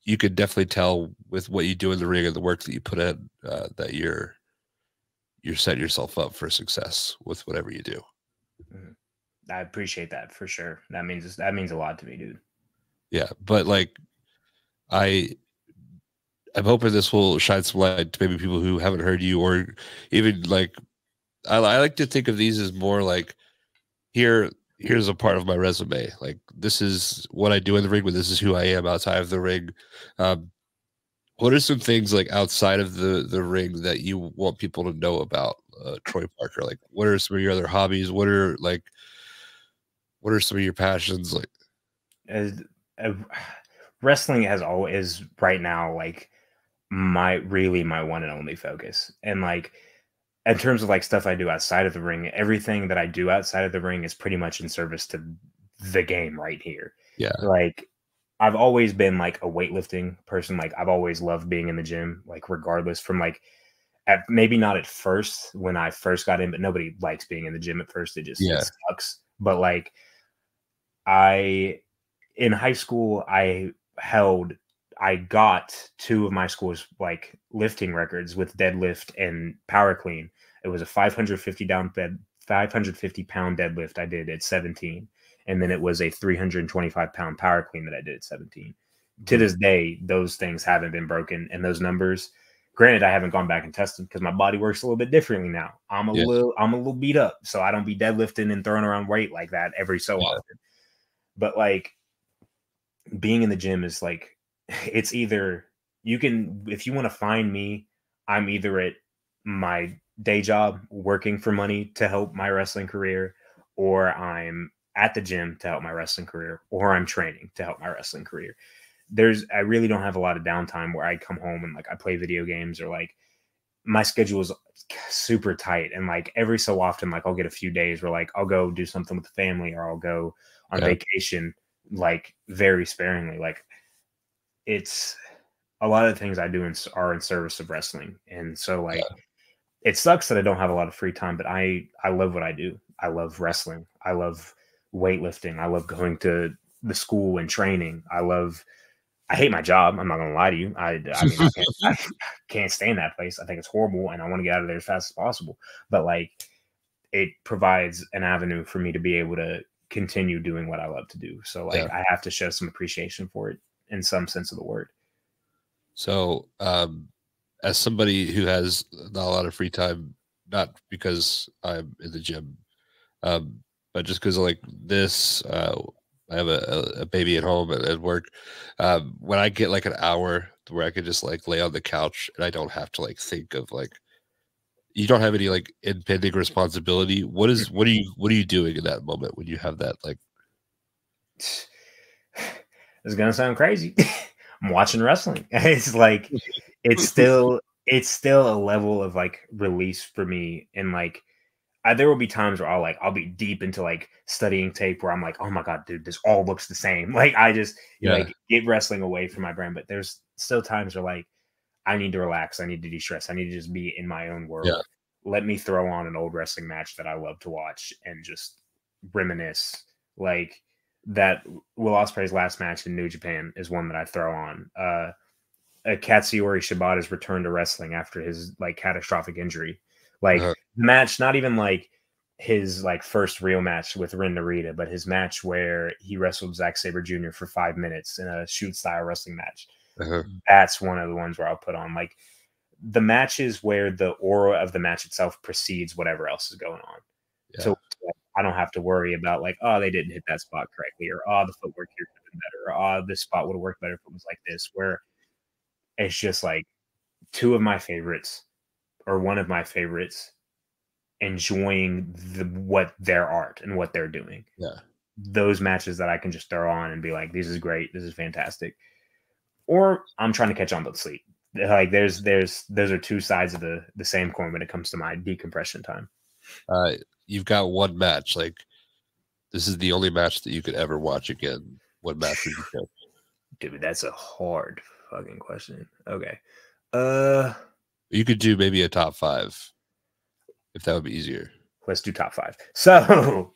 you can definitely tell with what you do in the ring and the work that you put in uh, that you're you're setting yourself up for success with whatever you do. I appreciate that for sure. That means that means a lot to me, dude. Yeah, but like I. I'm hoping this will shine some light to maybe people who haven't heard you, or even like I, I like to think of these as more like here, here's a part of my resume. Like this is what I do in the ring, but this is who I am outside of the ring. Um, what are some things like outside of the the ring that you want people to know about uh, Troy Parker? Like what are some of your other hobbies? What are like what are some of your passions? Like as, uh, wrestling has always right now like. my really my one and only focus. And like in terms of like stuff I do outside of the ring, everything that I do outside of the ring is pretty much in service to the game right here. Yeah, like I've always been like a weightlifting person. Like I've always loved being in the gym, like regardless from like at, maybe not at first when I first got in, but nobody likes being in the gym at first. It just yeah. it sucks. But like I in high school I held I got two of my school's like lifting records with deadlift and power clean. It was a five hundred fifty pound deadlift I did at seventeen. And then it was a three hundred twenty-five pound power clean that I did at seventeen. Mm-hmm. To this day, those things haven't been broken. And those numbers, granted, I haven't gone back and tested because my body works a little bit differently now. I'm a yes. little, I'm a little beat up. So I don't be deadlifting and throwing around weight like that every so yeah. often. But like being in the gym is like, it's either you can, if you want to find me, I'm either at my day job working for money to help my wrestling career, or I'm at the gym to help my wrestling career, or I'm training to help my wrestling career. There's, I really don't have a lot of downtime where I come home and like I play video games or like my schedule is super tight. And like every so often, like I'll get a few days where like I'll go do something with the family or I'll go on yeah. vacation, like very sparingly. Like, it's a lot of the things I do in, are in service of wrestling. And so like, yeah. it sucks that I don't have a lot of free time, but I, I love what I do. I love wrestling. I love weightlifting. I love going to the school and training. I love, I hate my job. I'm not going to lie to you. I, I, mean, I, can't, I can't stand that place. I think it's horrible and I want to get out of there as fast as possible, but like it provides an avenue for me to be able to continue doing what I love to do. So like, yeah. I have to show some appreciation for it. In some sense of the word. So um, as somebody who has not a lot of free time, not because I'm in the gym, um, but just because like this, uh, I have a, a baby at home and at work. Um, when I get like an hour where I can just like lay on the couch and I don't have to like think of like, you don't have any like impending responsibility. What is, what are you, what are you doing in that moment when you have that? Like, it's going to sound crazy. I'm watching wrestling. It's like, it's still, it's still a level of like release for me. And like, I, there will be times where I'll like, I'll be deep into like studying tape where I'm like, oh my God, dude, this all looks the same. Like I just yeah. like get wrestling away from my brain, but there's still times where like, I need to relax. I need to de-stress. I need to just be in my own world. Yeah. Let me throw on an old wrestling match that I love to watch and just reminisce. Like, that Will Ospreay's last match in New Japan is one that I throw on. Uh, Katsuyori Shibata's return to wrestling after his like catastrophic injury, like uh-huh. match, not even like his like first real match with Rin Narita, but his match where he wrestled Zack Sabre Junior for five minutes in a shoot style wrestling match. Uh-huh. That's one of the ones where I'll put on like the matches where the aura of the match itself precedes whatever else is going on. Yeah. So I don't have to worry about like, oh, they didn't hit that spot correctly, or oh, the footwork here could have been better, or oh, this spot would have worked better if it was like this. Where it's just like two of my favorites or one of my favorites enjoying the, what their art and what they're doing. Yeah. Those matches that I can just throw on and be like, this is great. This is fantastic. Or I'm trying to catch on to sleep. Like there's, there's, those are two sides of the, the same coin when it comes to my decompression time. Uh, you've got one match. Like this is the only match that you could ever watch again. What match would you pick? Dude, that's a hard fucking question. Okay. Uh, you could do maybe a top five if that would be easier. Let's do top five. So,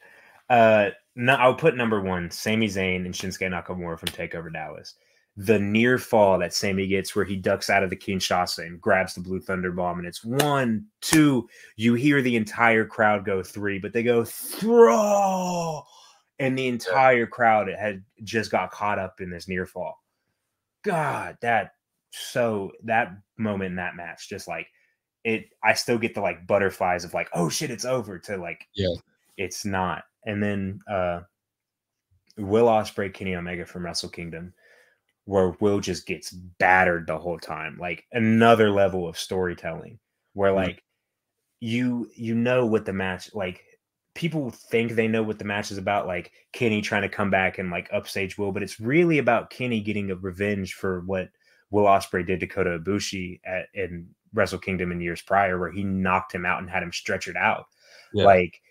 uh, no, I'll put number one, Sami Zayn and Shinsuke Nakamura from TakeOver Dallas. The near fall that Sami gets where he ducks out of the Kinshasa and grabs the Blue Thunder Bomb, and it's one, two. You hear the entire crowd go three, but they go throw, and the entire crowd had just got caught up in this near fall. God, that so that moment in that match, just like it, I still get the like butterflies of like, oh shit, it's over, to like, yeah, it's not. And then uh, Will Ospreay, Kenny Omega from Wrestle Kingdom, where Will just gets battered the whole time. Like another level of storytelling where like you you know what the match, like people think they know what the match is about, like Kenny trying to come back and like upstage Will, but it's really about Kenny getting a revenge for what Will Ospreay did to Kota Ibushi at, in Wrestle Kingdom in years prior, where he knocked him out and had him stretchered out. Yeah. Like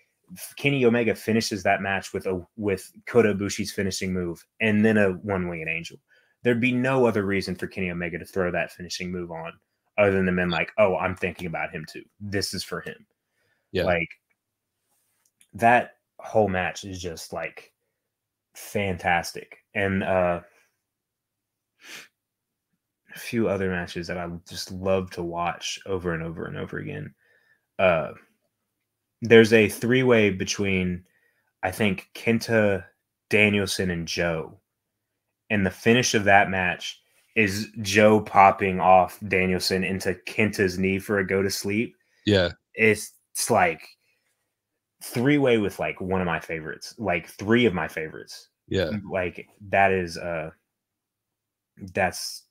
Kenny Omega finishes that match with a with Kota Ibushi's finishing move and then a one-winged angel. There'd be no other reason for Kenny Omega to throw that finishing move on other than the men like, oh, I'm thinking about him too. This is for him. Yeah. Like that whole match is just like fantastic. And uh, a few other matches that I just love to watch over and over and over again. Uh, There's a three-way between, I think, Kenta, Danielson, and Joe. And the finish of that match is Joe popping off Danielson into Kenta's knee for a go to sleep. Yeah. It's, it's like three-way with like one of my favorites, like three of my favorites. Yeah. Like that is, uh, that's,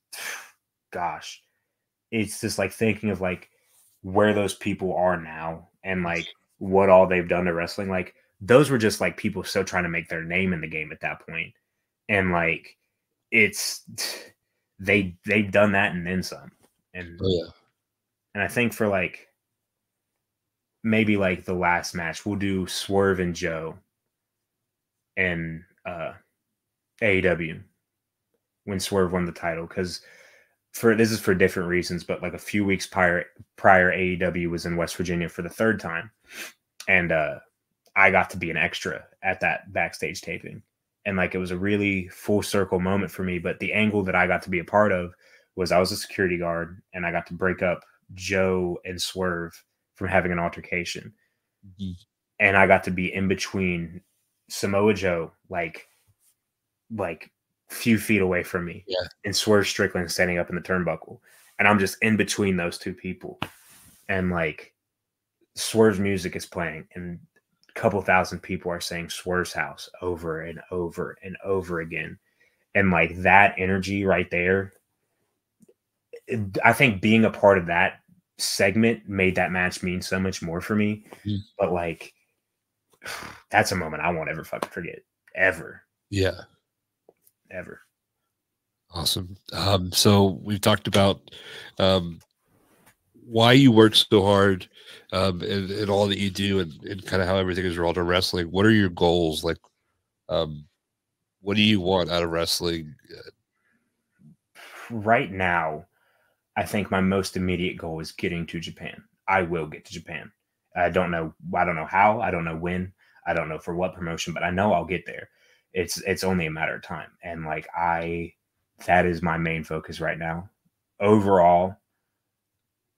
gosh, it's just like thinking of like where those people are now and like what all they've done to wrestling. Like those were just like people still trying to make their name in the game at that point. And like, it's they they've done that and then some. And oh, yeah. And I think for like maybe like the last match, we'll do Swerve and Joe and uh A E W when Swerve won the title, because for this is for different reasons, but like a few weeks prior prior A E W was in West Virginia for the third time, and uh I got to be an extra at that backstage taping. And like, it was a really full circle moment for me, but the angle that I got to be a part of was I was a security guard and I got to break up Joe and Swerve from having an altercation. Mm-hmm. And I got to be in between Samoa Joe, like, like few feet away from me, yeah, and Swerve Strickland standing up in the turnbuckle. And I'm just in between those two people. And like Swerve's music is playing and couple thousand people are saying Swerve's house over and over and over again. And like that energy right there, I think being a part of that segment made that match mean so much more for me. Mm. But like, that's a moment I won't ever fucking forget, ever. Yeah. Ever. Awesome. Um, so we've talked about, um, why you work so hard, um, and, and all that you do, and, and kind of how everything is rolled in wrestling. What are your goals? Like, um, what do you want out of wrestling? Right now, I think my most immediate goal is getting to Japan. I will get to Japan. I don't know. I don't know how, I don't know when, I don't know for what promotion, but I know I'll get there. It's, it's only a matter of time. And like, I, that is my main focus right now. Overall,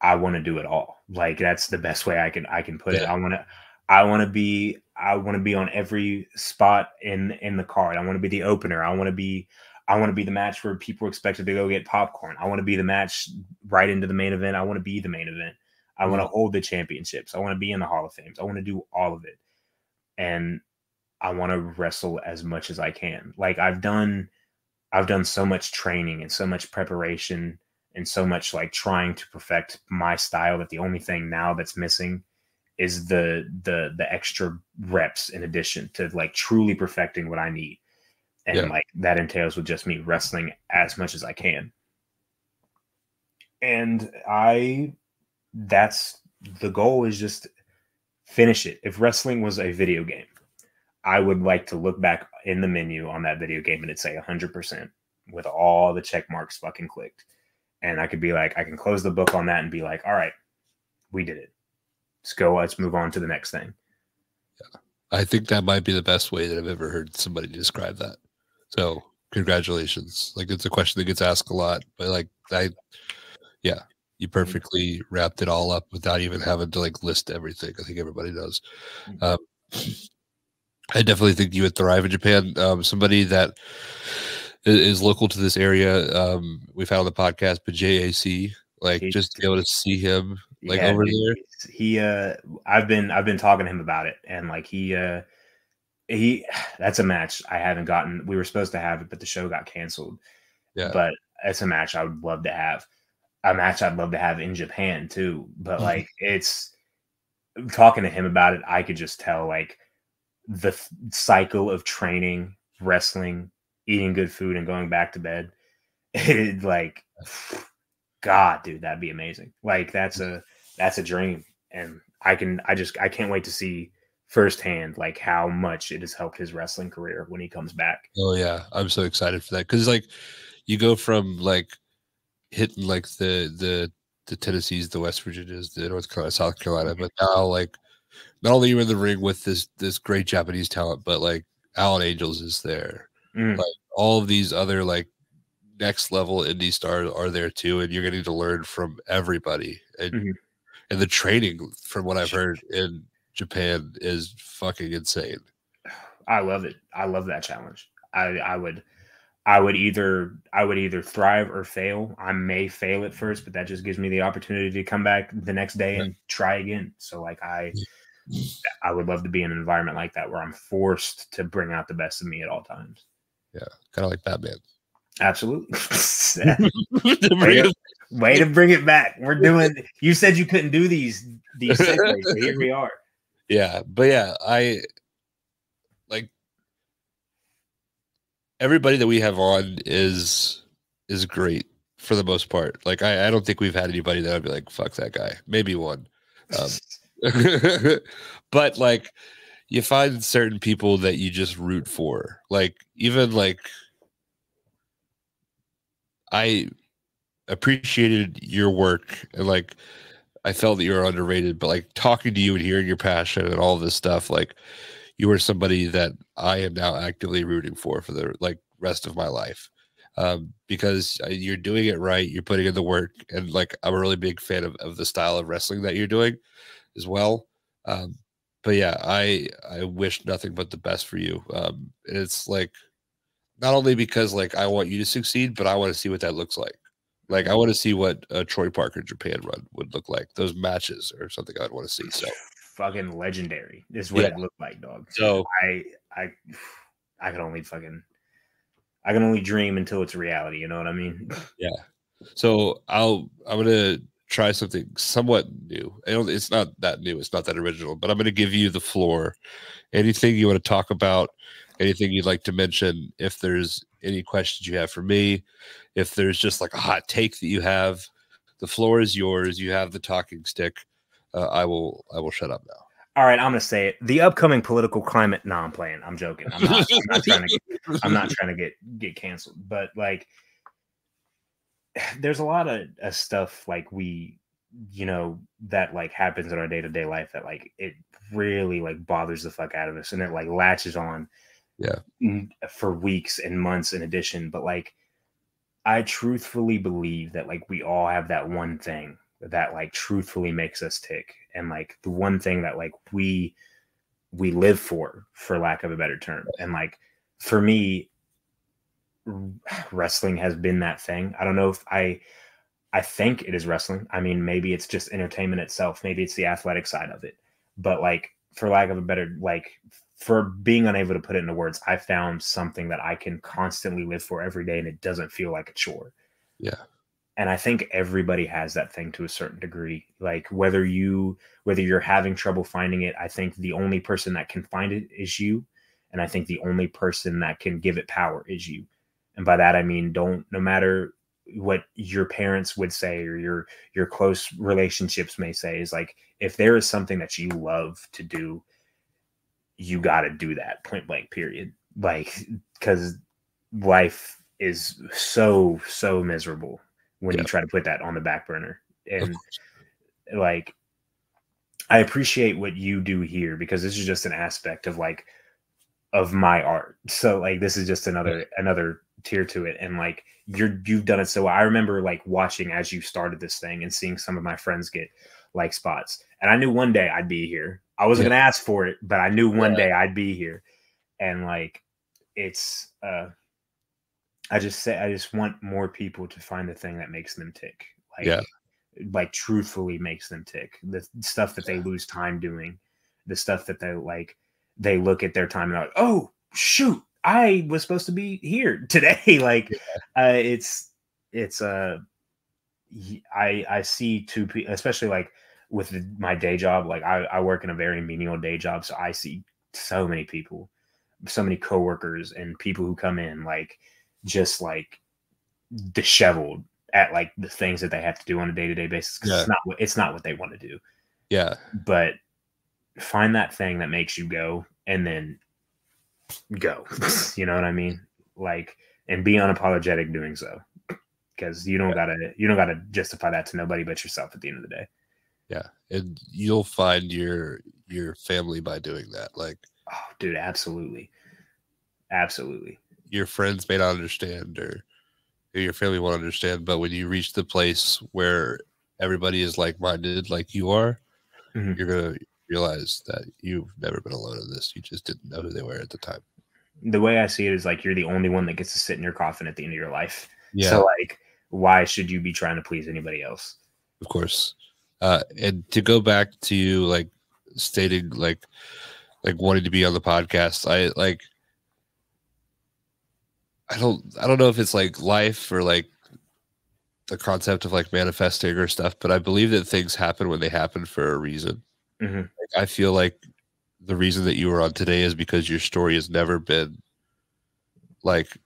I want to do it all. Like that's the best way I can I can put yeah. it. I want to I want to be I want to be on every spot in in the card. I want to be the opener. I want to be I want to be the match where people are expected to go get popcorn. I want to be the match right into the main event. I want to be the main event. I want to hold the championships. I want to be in the Hall of Fames. I want to do all of it. And I want to wrestle as much as I can. Like I've done, I've done so much training and so much preparation and so much like trying to perfect my style that the only thing now that's missing is the, the, the extra reps in addition to like truly perfecting what I need. And yeah. like that entails with just me wrestling as much as I can. And I, that's the goal, is just finish it. If wrestling was a video game, I would like to look back in the menu on that video game and it'd say one hundred percent with all the check marks fucking clicked. And I could be like, I can close the book on that and be like, all right, we did it. Let's go. Let's move on to the next thing. Yeah. I think that might be the best way that I've ever heard somebody describe that. So congratulations. Like it's a question that gets asked a lot, but like I, yeah, you perfectly wrapped it all up without even having to like list everything. I think everybody does. Um, I definitely think you would thrive in Japan. Um, somebody that is, is local to this area, um, we've had on the podcast, but J A C, like he, just to be able to see him like yeah, over there. He, uh, I've been, I've been talking to him about it, and like he, uh, he, that's a match I haven't gotten. We were supposed to have it, but the show got canceled. Yeah, but it's a match I would love to have. A match I'd love to have in Japan too. But like, it's talking to him about it. I could just tell like. The cycle of training, wrestling, eating good food, and going back to bed. It, like, God, dude, that'd be amazing. Like, that's a, that's a dream. And I can, I just, I can't wait to see firsthand, like how much it has helped his wrestling career when he comes back. Oh yeah. I'm so excited for that. Cause like you go from like hitting like the, the, the Tennessees, the West Virginias, the North Carolina, South Carolina, mm-hmm. but now like, not only you in the ring with this this great Japanese talent, but like Alan Angels is there. Mm. Like all of these other like next level indie stars are there too, and you're getting to learn from everybody. And mm-hmm. and the training, from what I've heard in Japan, is fucking insane. I love it. I love that challenge. I I would I would either I would either thrive or fail. I may fail at first, but that just gives me the opportunity to come back the next day and try again. So like I. Yeah. I would love to be in an environment like that where I'm forced to bring out the best of me at all times. Yeah, kind of like Batman. Absolutely. way, to, way to bring it back. We're doing. You said you couldn't do these these segues, so here we are. Yeah, but yeah, I like everybody that we have on is is great for the most part. Like I, I don't think we've had anybody that I'd be like, fuck that guy. Maybe one. Um, but like you find certain people that you just root for, like even like I appreciated your work and like I felt that you were underrated, but like talking to you and hearing your passion and all this stuff, like you were somebody that I am now actively rooting for for the like rest of my life, um because you're doing it right, you're putting in the work, and like I'm a really big fan of, of the style of wrestling that you're doing as well. Um, but yeah, I, I wish nothing but the best for you. Um, and it's like, not only because like, I want you to succeed, but I want to see what that looks like. Like I want to see what a Troy Parker Japan run would look like. Those matches or something I'd want to see. So fucking legendary is what yeah. it looked like, dog. So I, I, I can only fucking, I can only dream until it's reality. You know what I mean? Yeah. So I'll, I'm going to, try something somewhat new. I don't, it's not that new. It's not that original, but I'm going to give you the floor. Anything you want to talk about, anything you'd like to mention, if there's any questions you have for me, if there's just like a hot take that you have, the floor is yours. You have the talking stick. Uh, I will, I will shut up now. All right. I'm going to say it. The upcoming political climate. No, I'm playing. I'm joking. I'm not, I'm not trying to, get, I'm not trying to get, get canceled, but like, there's a lot of, of stuff like we, you know, that like happens in our day-to-day life that like it really like bothers the fuck out of us, and it like latches on yeah for weeks and months in addition. But like I truthfully believe that like we all have that one thing that like truthfully makes us tick, and like the one thing that like we we live for for lack of a better term. And like for me, wrestling has been that thing. I don't know if I, I think it is wrestling. I mean, maybe it's just entertainment itself. Maybe it's the athletic side of it. But like, for lack of a better, like for being unable to put it into words, I found something that I can constantly live for every day, and it doesn't feel like a chore. Yeah. And I think everybody has that thing to a certain degree. Like whether you, whether you're having trouble finding it, I think the only person that can find it is you. And I think the only person that can give it power is you. And by that, I mean, don't, no matter what your parents would say or your, your close relationships may say, is like, if there is something that you love to do, you got to do that, point blank, period. Like, cause life is so, so miserable when yeah. you try to put that on the back burner. And like, I appreciate what you do here, because this is just an aspect of like, of my art. So like, this is just another, right. another tier to it. And like, you're, you've done it so well. I remember like watching as you started this thing and seeing some of my friends get like spots. And I knew one day I'd be here. I wasn't yeah. going to ask for it, but I knew one yeah. day I'd be here. And like, it's, uh, I just say, I just want more people to find the thing that makes them tick. Like, yeah. like truthfully makes them tick. The stuff that yeah. they lose time doing, the stuff that they like, they look at their time and they're like, oh shoot, I was supposed to be here today. Like, yeah. uh, it's, it's, uh, I, I see two people, especially like with the, my day job. Like I, I work in a very menial day job. So I see so many people, so many coworkers and people who come in like, just like disheveled at like the things that they have to do on a day-to-day basis. Cause yeah. it's not what, it's not what they want to do. Yeah. But find that thing that makes you go, and then go, you know what I mean? Like, and be unapologetic doing so, because you don't yeah. gotta, you don't gotta justify that to nobody but yourself at the end of the day. Yeah. And you'll find your, your family by doing that. Like, oh dude, absolutely. Absolutely. Your friends may not understand, or your family won't understand, but when you reach the place where everybody is like-minded, like you are, mm-hmm. you're going to realize that you've never been alone in this. You just didn't know who they were at the time. The way I see it is like, you're the only one that gets to sit in your coffin at the end of your life. Yeah. So like, why should you be trying to please anybody else? Of course. Uh, and to go back to like stating, like, like wanting to be on the podcast, I like, I don't, I don't know if it's like life or like the concept of like manifesting or stuff, but I believe that things happen when they happen for a reason. Mm-hmm. Like, I feel like the reason that you were on today is because your story has never been like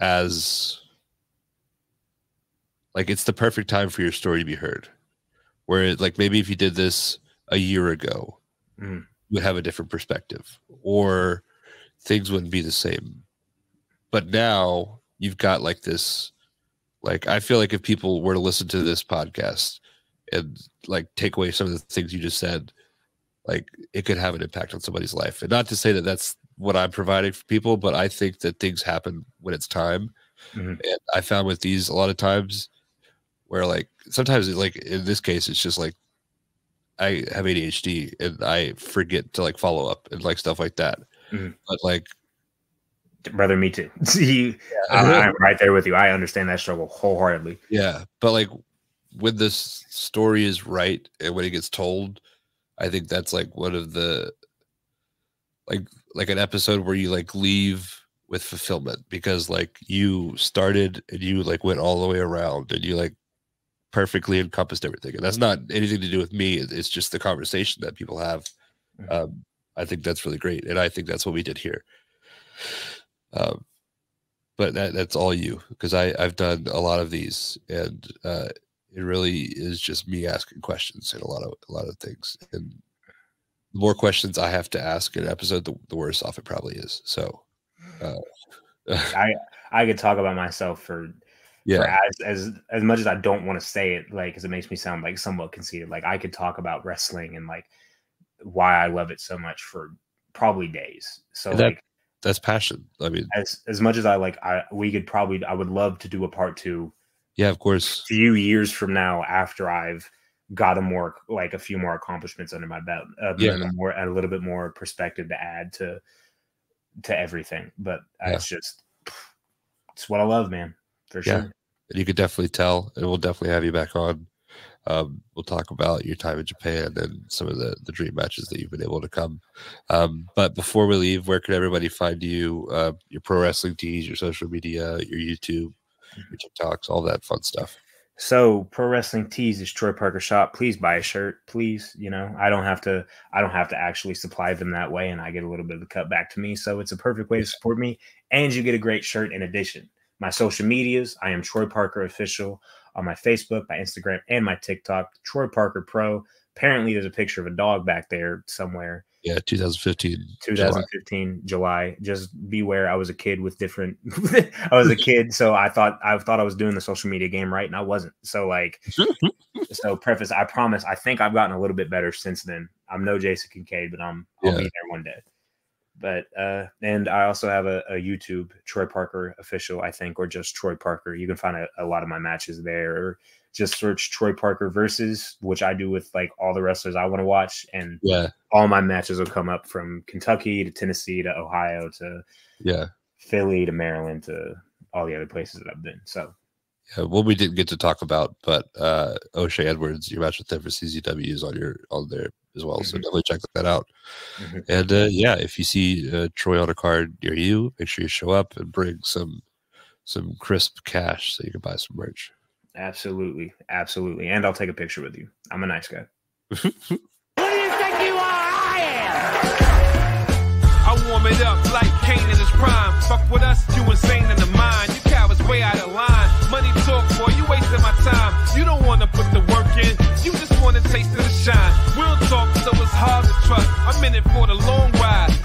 as like, it's the perfect time for your story to be heard. Where like, maybe if you did this a year ago, mm-hmm. you would have a different perspective, or things wouldn't be the same. But now you've got like this, like, I feel like if people were to listen to this podcast and like take away some of the things you just said, like it could have an impact on somebody's life. And not to say that that's what I'm providing for people, but I think that things happen when it's time. Mm-hmm. And I found with these a lot of times where like, sometimes it's like in this case, it's just like, I have A D H D and I forget to like follow up and like stuff like that. Mm-hmm. But like, brother, me too. you, yeah. I'm, I'm right there with you. I understand that struggle wholeheartedly. Yeah, but like when this story is right and when it gets told, I think that's like one of the like like an episode where you like leave with fulfillment, because like you started and you like went all the way around and you like perfectly encompassed everything. And that's not anything to do with me. It's just the conversation that people have. Um, I think that's really great, and I think that's what we did here. Um, but that, that's all you, because I I've done a lot of these, and uh, it really is just me asking questions and a lot of a lot of things. And the more questions I have to ask in an episode, the, the worse off it probably is. So uh, I I could talk about myself for yeah for as, as as much as I don't want to say it, like, because it makes me sound like somewhat conceited. Like I could talk about wrestling and like why I love it so much for probably days. So that, like. That's passion. I mean, as as much as I like, I we could probably, I would love to do a part two. Yeah, of course. A few years from now, after I've got a more like a few more accomplishments under my belt, uh, yeah, and a more and a little bit more perspective to add to to everything. But yeah. it's just it's what I love, man. For yeah. sure. You could definitely tell. And we'll definitely have you back on. Um, we'll talk about your time in Japan and some of the, the dream matches that you've been able to come. Um, but before we leave, where could everybody find you, uh, your pro wrestling tees, your social media, your YouTube, your TikToks, all that fun stuff? So Pro Wrestling Tees is Troy Parker shop. Please buy a shirt, please. You know, I don't have to, I don't have to actually supply them that way. And I get a little bit of a cut back to me. So it's a perfect way to support me. And you get a great shirt in addition. My social medias, I am Troy Parker Official on my Facebook, my Instagram, and my TikTok, Troy Parker Pro. Apparently there's a picture of a dog back there somewhere. Yeah, twenty fifteen July. Just beware, I was a kid with different I was a kid, so I thought I thought I was doing the social media game right, and I wasn't. So like so preface, I promise, I think I've gotten a little bit better since then. I'm no Jason Kincaid, but I'm I'll yeah. be there one day. But uh and I also have a, a YouTube, Troy Parker Official, I think, or just Troy Parker. You can find a, a lot of my matches there, or just search Troy Parker Versus, which I do with like all the wrestlers I want to watch. And yeah. all my matches will come up from Kentucky to Tennessee to Ohio to yeah. Philly to Maryland to all the other places that I've been. So yeah, well, we didn't get to talk about, but uh, O'Shea Edwards, your match with them for C Z W is on your on there as well. Mm-hmm. So definitely check that out. Mm-hmm. And uh, yeah, if you see uh, Troy on a card near you, make sure you show up and bring some some crisp cash so you can buy some merch. Absolutely, absolutely, and I'll take a picture with you. I'm a nice guy. Who do you think you are? I am. I warm it up like Kane in his prime. Fuck with us, you insane in the mind. You cowards way out of line. Money talk, boy, you wasting my time. You don't want to put the work in. You just want to taste of the shine. We'll talk, so it's hard to trust. I'm in it for the long ride.